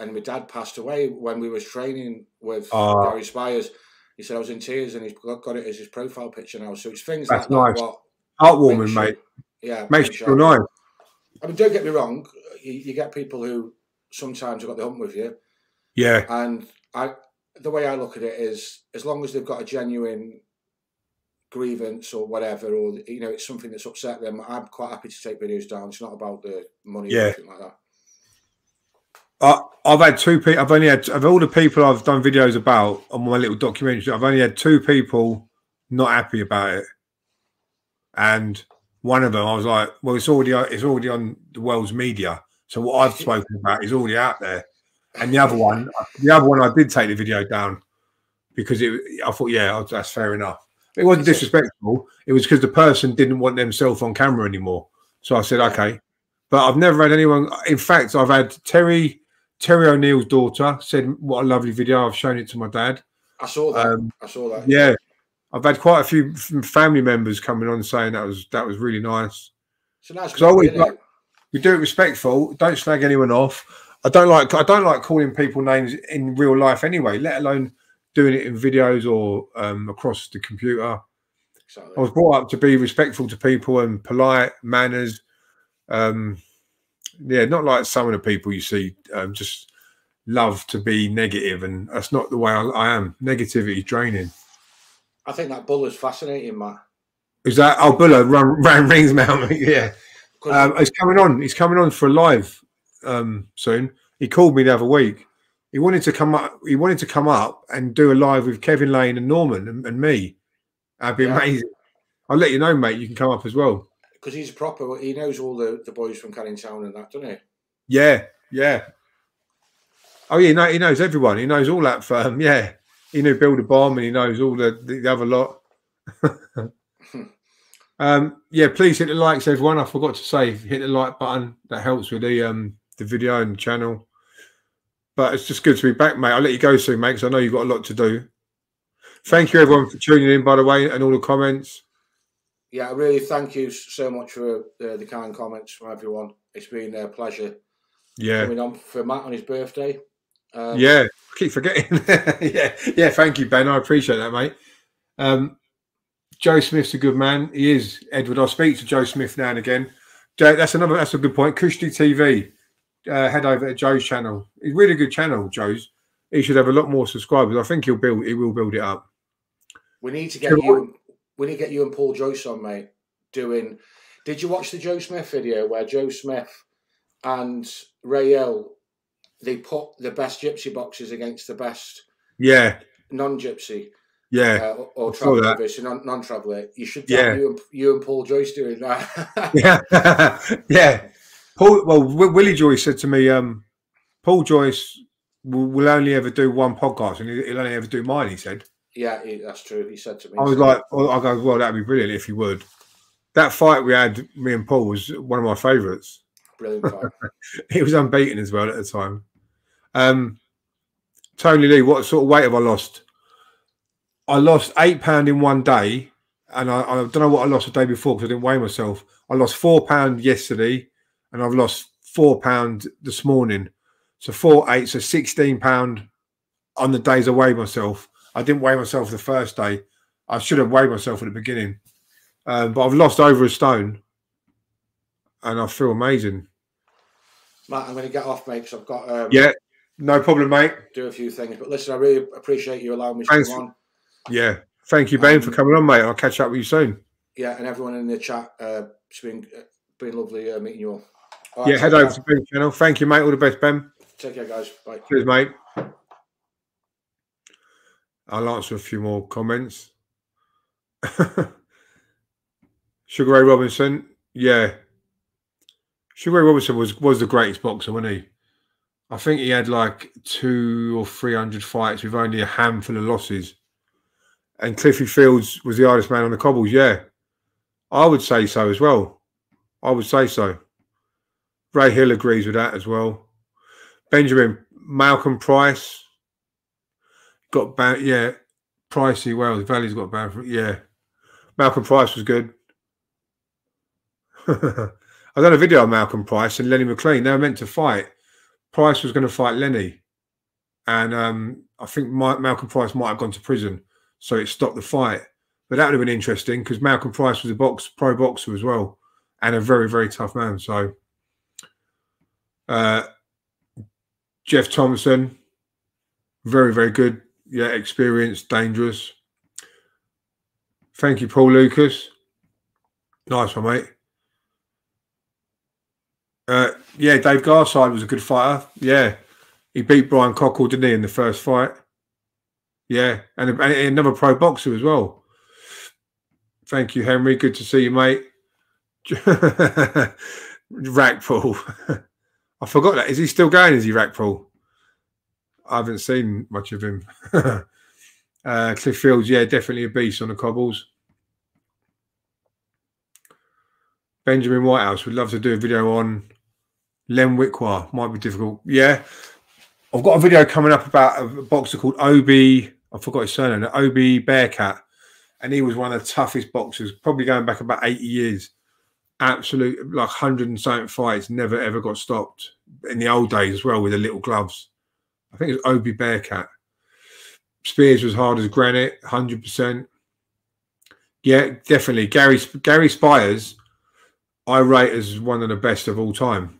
and my dad passed away when we was training with Gary Spiers." He said, "I was in tears," and he's got it as his profile picture now. So it's things that's like nice. That. Heartwarming, mate. Yeah. Makes you feel nice. I mean, don't get me wrong. You get people who sometimes have got the hump with you. Yeah. And the way I look at it is, as long as they've got a genuine grievance or whatever, or, you know, it's something that's upset them, I'm quite happy to take videos down. It's not about the money or anything like that. I've had two people. I've only had, of all the people I've done videos about on my little documentary, I've only had 2 people not happy about it, and one of them I was like, "Well, it's already on the world's media, so what I've spoken about is already out there." And the other one, I did take the video down because I thought, yeah, that's fair enough. It wasn't disrespectful. It was because the person didn't want themselves on camera anymore. So I said, okay. But I've never had anyone. In fact, I've had Terry O'Neill's daughter said, "What a lovely video! I've shown it to my dad." I saw that. Yeah, I've had quite a few family members coming on saying that was really nice. So nice. Because I always like, we do it respectful. Don't slag anyone off. I don't like calling people names in real life anyway, let alone doing it in videos or across the computer. Exactly. I was brought up to be respectful to people and polite manners. Yeah, not like some of the people you see just love to be negative, and that's not the way I am. Negativity is draining. I think that Buller's fascinating, Matt. Is that? Oh, Buller ran rings, mount. Yeah. He's coming on. He's coming on for a live soon. He called me the other week. He wanted to come up. He wanted to come up and do a live with Kevin Lane and Norman and me. That'd be amazing. I'll let you know, mate. You can come up as well. Because he's proper, he knows all the boys from Canning Town and that, doesn't he? Yeah, yeah. Oh, yeah, no, he knows everyone. He knows all that firm, yeah. He knew Builder Bomb, and he knows all the other lot. Yeah, please hit the likes, everyone. I forgot to say, hit the like button. That helps with the video and the channel. But it's just good to be back, mate. I'll let you go soon, mate, because I know you've got a lot to do. Thank you, everyone, for tuning in, by the way, and all the comments. Yeah, I really thank you so much for the kind comments from everyone. It's been a pleasure. Yeah, coming on for Matt on his birthday. Yeah, I keep forgetting. yeah. Thank you, Ben. I appreciate that, mate. Joe Smith's a good man. He is, Edward. I'll speak to Joe Smith now and again. Joe, that's a good point. Kushti TV. Head over to Joe's channel. It's a really good channel, Joe's. He should have a lot more subscribers. I think he will build it up. We need to get you. We need to get you and Paul Joyce on, mate. Did you watch the Joe Smith video where Joe Smith and Rael, they put the best gypsy boxers against the best non-gypsy? Yeah. Or travel versus non-traveler. You should have you and Paul Joyce doing that. Yeah. Paul, well, Willie Joyce said to me, Paul Joyce will only ever do one podcast and he'll only ever do mine, he said. Yeah, that's true. He said to me. I was like, I go, well, that'd be brilliant if you would. That fight we had, me and Paul, was one of my favourites. Brilliant fight. He was unbeaten as well at the time. Tony Lee, what sort of weight have I lost? I lost 8 pounds in one day, and I don't know what I lost the day before because I didn't weigh myself. I lost 4 pounds yesterday, and I've lost 4 pounds this morning. So 4, 8, so 16 pounds on the days I weighed myself. I didn't weigh myself the first day. I should have weighed myself at the beginning. But I've lost over a stone, and I feel amazing. Matt, I'm going to get off, mate, because I've got... yeah, no problem, mate. Do a few things. But listen, I really appreciate you allowing me to come on. Yeah. Thank you, Ben, for coming on, mate. I'll catch up with you soon. Yeah, and everyone in the chat, it's been lovely meeting you all. All right, yeah, head over to Ben's channel. Thank you, mate. All the best, Ben. Take care, guys. Bye. Cheers, mate. I'll answer a few more comments. Sugar Ray Robinson, yeah. Sugar Ray Robinson was the greatest boxer, wasn't he? I think he had like 200 or 300 fights with only a handful of losses. And Cliffy Fields was the hardest man on the cobbles, yeah. I would say so as well. I would say so. Ray Hill agrees with that as well. Benjamin, Malcolm Price got banned, yeah. Pricey Wells, Valley's got banned, yeah. Malcolm Price was good. I've done a video on Malcolm Price and Lenny McLean. They were meant to fight. Price was going to fight Lenny, and I think Malcolm Price might have gone to prison, so it stopped the fight. But that would have been interesting because Malcolm Price was a pro boxer as well, and a very, very tough man. So, Jeff Thompson, very, very good. Yeah, experienced, dangerous. Thank you, Paul Lucas. Nice one, mate. Yeah, Dave Garside was a good fighter. Yeah, he beat Brian Cockle, didn't he, in the first fight? Yeah, and another pro boxer as well. Thank you, Henry. Good to see you, mate. Rackpool. I forgot that. Is he still going? Is he Rackpool? I haven't seen much of him. Cliff Fields, yeah, definitely a beast on the cobbles. Benjamin Whitehouse would love to do a video on Len Wickwar. Might be difficult. Yeah. I've got a video coming up about a boxer called Obi. I forgot his surname. Obi Bearcat. And he was one of the toughest boxers, probably going back about 80 years. Absolute, like 100 and something fights. Never, ever got stopped. In the old days as well with the little gloves. I think it was Obi Bearcat. Spears was hard as granite, 100%. Yeah, definitely. Gary Spiers... I rate as one of the best of all time.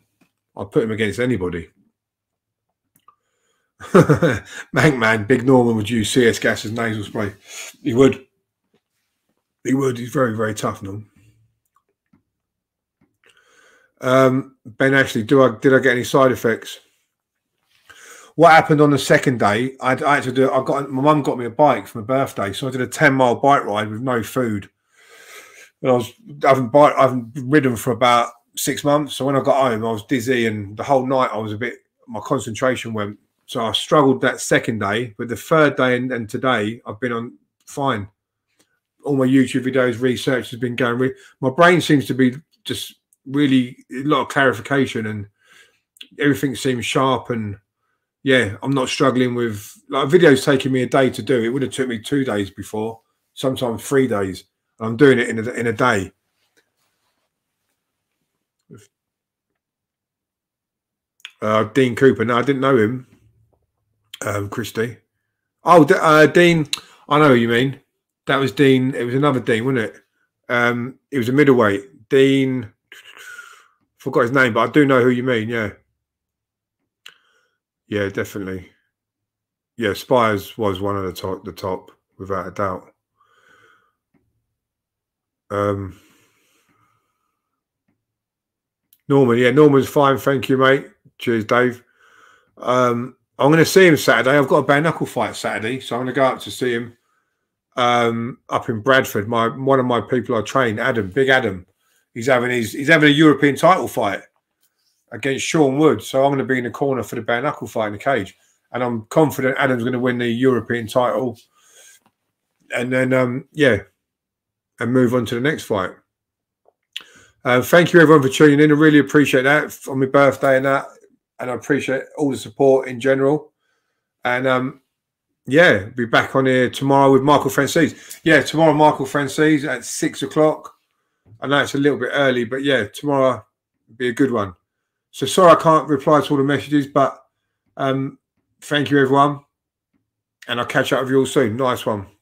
I'd put him against anybody. Mankman, Big Norman would use CS gas as nasal spray. He would. He would. He's very, very tough, Norm. Ben Ashley, did I get any side effects? What happened on the second day? I had to do. My mum got me a bike for my birthday, so I did a 10-mile bike ride with no food. And I haven't ridden for about 6 months. So when I got home, I was dizzy, and the whole night I was a bit. My concentration went. So I struggled that second day, but the third day and today I've been on fine. All my YouTube videos, research has been going. My brain seems to be just really a lot of clarification, and everything seems sharp. And yeah, I'm not struggling with like videos taking me a day to do. It would have took me 2 days before, sometimes 3 days. I'm doing it in a day. Dean Cooper. No, I didn't know him. Christy. Oh, Dean. I know who you mean. That was Dean. It was another Dean, wasn't it? It was a middleweight. Dean. Forgot his name, but I do know who you mean. Yeah. Yeah, definitely. Yeah, Spiers was one of the top, without a doubt. Norman, yeah, Norman's fine, thank you, mate. Cheers, Dave. I'm going to see him Saturday. I've got a bare knuckle fight Saturday, so I'm going to go up to see him. up in Bradford. One of my people I train, Adam, Big Adam, he's having a European title fight against Sean Wood. So I'm going to be in the corner for the bare knuckle fight in the cage, and I'm confident Adam's going to win the European title, and then and move on to the next fight. Thank you everyone for tuning in. I really appreciate that on my birthday and that, and I appreciate all the support in general. And yeah, be back on here tomorrow with Michael Francis. Yeah, tomorrow Michael Francis at 6 o'clock. I know it's a little bit early, but yeah, tomorrow will be a good one. So sorry I can't reply to all the messages, but thank you everyone, and I'll catch up with you all soon. Nice one.